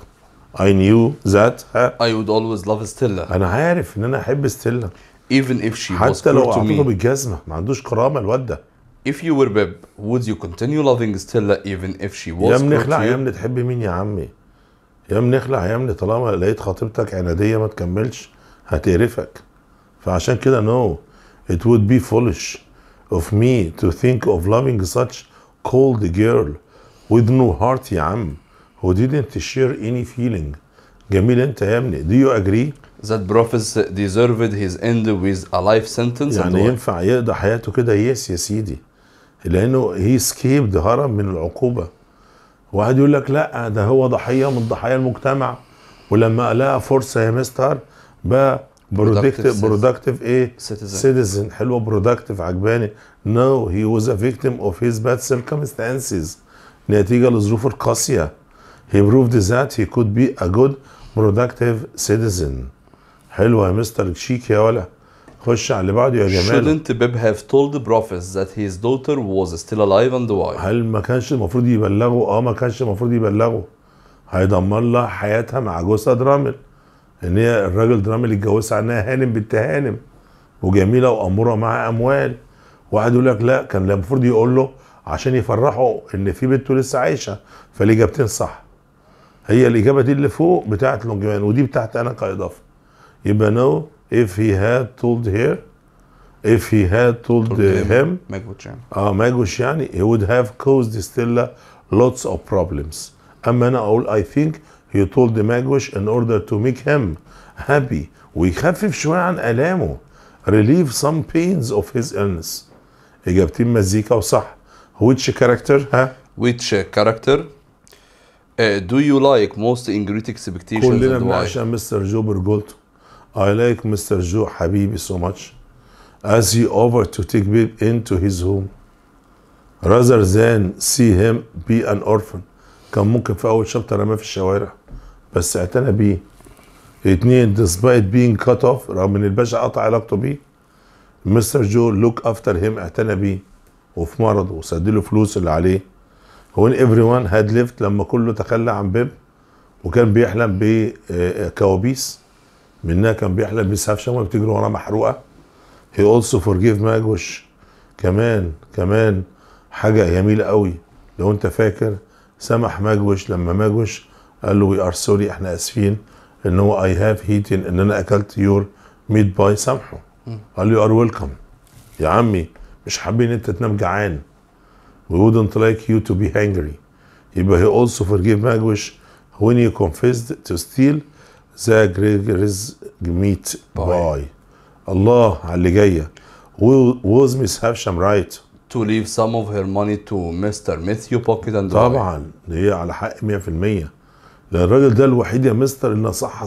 I knew that I would always love Stella. أنا عارف إن أنا أحب ستيلا. Even if she was حتى لو أعطيته بالجزمة. ما عندوش كرامة الواد ده. If you were Pip, would you continue loving Stella even if she was cruel to you؟ يا ابني اخلع يا ابني. تحب مين يا عمي؟ يا ابني اخلع يا ابني، طالما لقيت خطيبتك عناديه ما تكملش هتقرفك. فعشان كده no it would be foolish of me to think of loving such cold girl with no heart يا عم who didn't share any feeling. جميل انت يا ابني. Do you agree that prophet deserved his end with a life sentence؟ يعني ينفع يقضي حياته كده؟ يس يا سيدي، لانه he escaped، هرب من العقوبه. واحد يقول لك لا ده هو ضحيه من ضحايا المجتمع، ولما لقى فرصه يا مستر بقى productive ايه citizen. حلوه productive، عجباني. no he was a victim of his bad circumstances، نتيجه للظروف القاسيه. he proved that he could be a good productive citizen. حلوه يا مستر، شيك يا ولا. خش على اللي بعده يا جمال. Shouldn't Pip have told the prophets that his daughter was still alive and alive؟ هل ما كانش المفروض يبلغوا؟ ما كانش المفروض يبلغوا، هيدمر لها حياتها مع جوزها درامل، ان هي الراجل درامل اتجوزها عنها هانم بنت هانم وجميله واموره معاها اموال. واحد يقول لك لا كان المفروض يقول له عشان يفرحوا ان في بنته لسه عايشه. فالاجابتين صح، هي الاجابه دي اللي فوق بتاعت لونجمان ودي بتاعت انا كاضافه. يبقى نو if he had told her if he had told him ماجوش يعني he would have caused Estella lots of problems. اما انا اقول I think he told Magwitch in order to make him happy ويخفف شويه عن الامه relieve some pains of his illness. اجابتين مزيكا وصح. which character do you like most in Great Expectations؟ كلنا بنعشق مستر جو برجولتو. I like Mr. Joe حبيبي so much as he offered to take Pip into his home rather than see him be an orphan. كان ممكن في أول شابتر رماه في الشوارع بس اعتنى بيه. اتنين despite being cut off، رغم إن الباشا قطع علاقته بيه، مستر جو look after him، اعتنى بيه وفي مرضه وسدله فلوس اللي عليه. when everyone had left، لما كله تخلى عن بيب وكان بيحلم بكوابيس منها كان بيحلم ميس هافشم وهي بتجري وراه محروقه. he also forgave Magwitch. كمان حاجه جميله قوي لو انت فاكر، سمح Magwitch لما Magwitch قال له وي ار سوري احنا اسفين ان هو اي هاف هيتن ان انا اكلت يور ميت باي، سامحه. قال له يو ار ويلكم يا عمي، مش حابين انت تنام جعان. we wouldn't like you to be hungry. يبقى he also forgave Magwitch when he confessed to steal ذا جريجرز ميت باي. الله على اللي جايه. ووز ميس هافشام رايت تو ليف سم اوف هير ماني تو مستر ماثيو بوكيت اند طبعا هي على حق 100%، لان الراجل ده الوحيد يا مستر اللي صح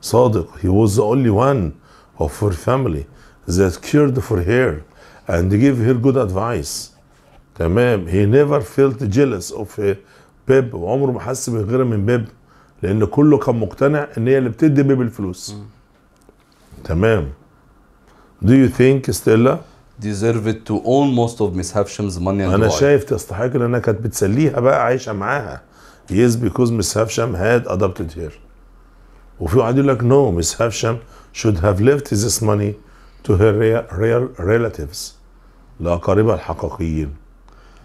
صادق. هي واز ذا اونلي وان اوف هير فاميلي ذات كيرد فور هير اند جيف هير جود ادفايس. تمام. هي نيفر فيلت جيلس اوف بيب، وعمره ما حس بغيره من بيب لان كله كان مقتنع ان هي اللي بتدي بيب الفلوس. تمام. Do you think Estella deserved to own most of Miss Havisham's money and life؟ انا شايف تستحق لانها كانت بتسليها بقى عايشه معاها. Yes because Miss Havisham had adopted her. وفي واحد يقول لك no Miss Havisham should have left this money to her real relatives، لأقاربها الحقيقيين.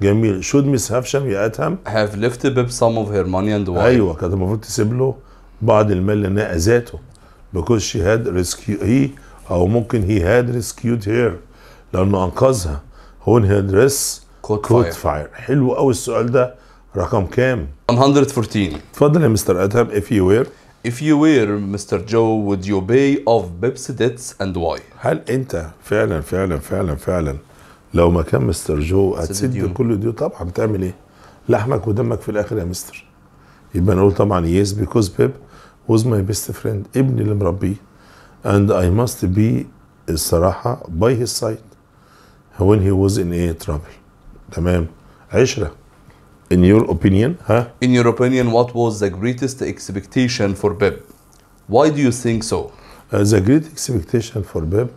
جميل. should Miss Havisham يا أدهم have left Pip some of her money and why؟ أيوه كانت المفروض تسيب له بعض المال لأنها أذاته. because she had rescued he أو ممكن he had rescued her لأنه أنقذها. when her dress caught fire. حلو أوي السؤال ده. رقم كام؟ 114. اتفضل يا مستر أدهم. if you were Mr. Joe would you pay off Pip's debts and why؟ هل أنت فعلا فعلا فعلا فعلا لو ما كان مستر جو هتسد كل ديون؟ طبعا بتعمل ايه؟ لحمك ودمك في الاخر يا مستر. يبقى نقول طبعا يس بيكوز بيب واز ماي بيست فريند، ابني اللي مربيه، اند اي ماست بي الصراحه باي هيز سايد وين هي واز ان ايه ترابل. تمام. 10. In your opinion In your opinion what was the greatest expectation for Pip? Why do you think so? The great expectation for Pip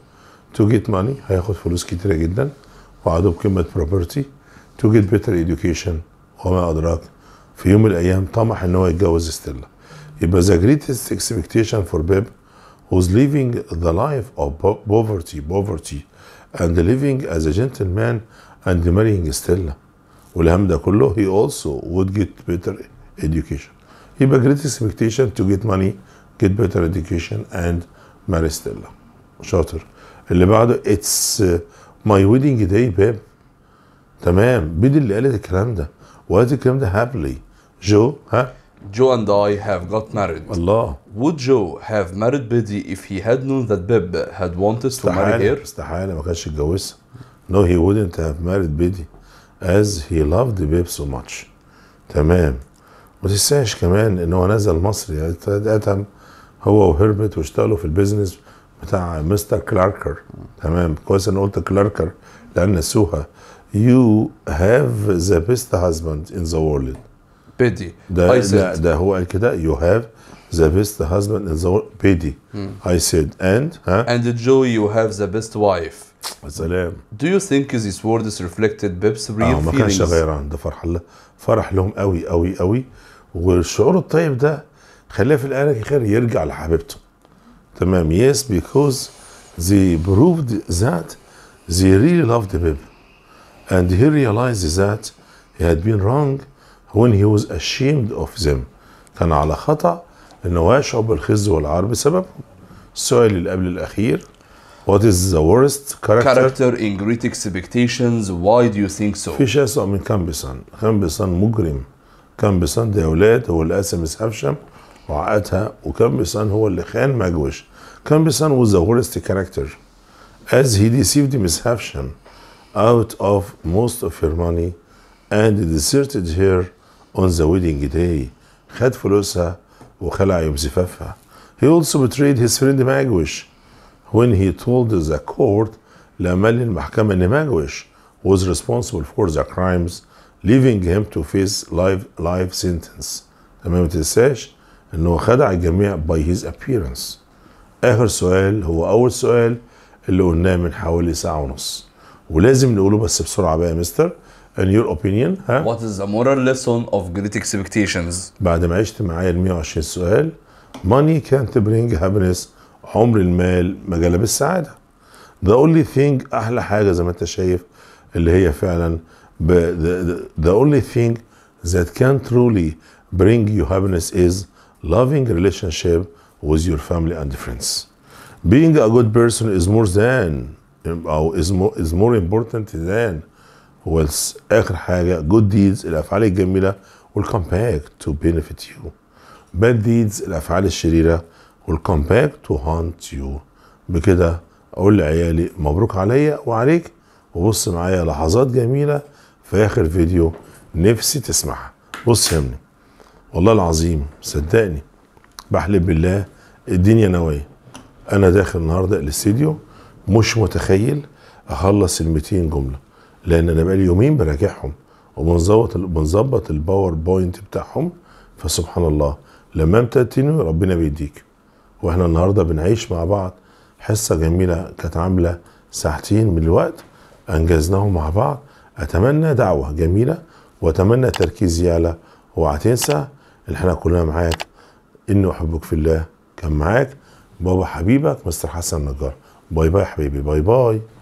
to get money، هياخد فلوس كتيره جدا وعدوا بقمة property to get better education، وما أدراك في يوم من الأيام طمح إن هو يتجوز استيلا. يبقى the greatest expectation for Pip was living the life of poverty and living as a gentleman and marrying استيلا. والهم ده كله he also would get better education. يبقى great expectation to get money, get better education and marry Stella. شاطر. اللي بعده it's my wedding day babe. تمام. بيدي اللي قالت الكلام ده وقالت الكلام ده happily. جو ها Joe and I have got married. Allah. Would Joe have married Biddy if he had known that Pip had wanted to marry her? استحالة ما كانش يتجوزها. No, he wouldn't have married Biddy as he loved Pip so much. تمام. ما تنساش كمان ان هو نزل مصر يعني اتقدم هو وهربت واشتغلوا في البيزنس بتاع مستر كلاركر. تمام. كويس انا قلت كلاركر لان نسوها. You have the best husband in the world. بيدي ده هو قال كده you have the best husband in the world. بيدي I said and and Joe you have the best wife. السلام. Do you think these words reflected Pip's real feelings؟ ما كانش غيران. ده فرح الله فرح لهم قوي قوي قوي والشعور الطيب ده خلاه في الآخر يرجع لحبيبته. تمام. Yes because they proved that they really loved Pip and he realized that he had been wrong when he was ashamed of them. كان على خطأ انه يشعر بالخز والعار بسببهم. السؤال اللي قبل الاخير what is the worst character in Great Expectations, why do you think so؟ مفيش اسوء من كامبيسون. كامبيسون مجرم. كامبيسون ده يا اولاد هو اللي قسم مس هافشم وعقدها، وكامبيسون هو اللي خان ماجوش. كامبيسون was the worst character as he deceived Miss Havisham out of most of her money and deserted her on the wedding day. خد فلوسها وخلع يوم زفافها. He also betrayed his friend Magwitch when he told the court لما قال للمحكمة إن Magwitch was responsible for the crimes, leaving him to face life sentence. تمام. ما تنساش إن هو خدع الجميع by his appearance. آخر سؤال هو أول سؤال اللي قلناه من حوالي ساعة ونص ولازم نقوله بس بسرعة بقى يا مستر. In your opinion, what is the moral lesson of Great Expectations? بعد ما عشت معايا ال 120 سؤال money can't bring happiness. عمر المال ما جلب السعادة. The only thing أحلى حاجة زي ما أنت شايف اللي هي فعلا the only thing that can truly bring you happiness is loving relationship with your family and friends. Being a good person is more than أو is more important than was آخر حاجة good deeds الأفعال الجميلة will come back to benefit you. Bad deeds الأفعال الشريرة will come back to haunt you. بكده أقول لعيالي مبروك عليا وعليك وبص معايا لحظات جميلة في آخر فيديو نفسي تسمعها. بص يا ابني والله العظيم صدقني بحلف بالله الدنيا نوايا. أنا داخل النهاردة الاستديو مش متخيل أخلص ال 200 جملة لان انا بقالي يومين براجعهم وبنظبط الباور بوينت بتاعهم. فسبحان الله لما امتلتني ربنا بيديك. واحنا النهارده بنعيش مع بعض حصه جميله كانت عامله ساعتين من الوقت انجزناهم مع بعض. اتمنى دعوه جميله واتمنى تركيز يعلى. اوعى تنسى ان احنا كلنا معاك. اني احبك في الله. كان معاك بابا حبيبك مستر حسن نجار. باي باي حبيبي. باي باي.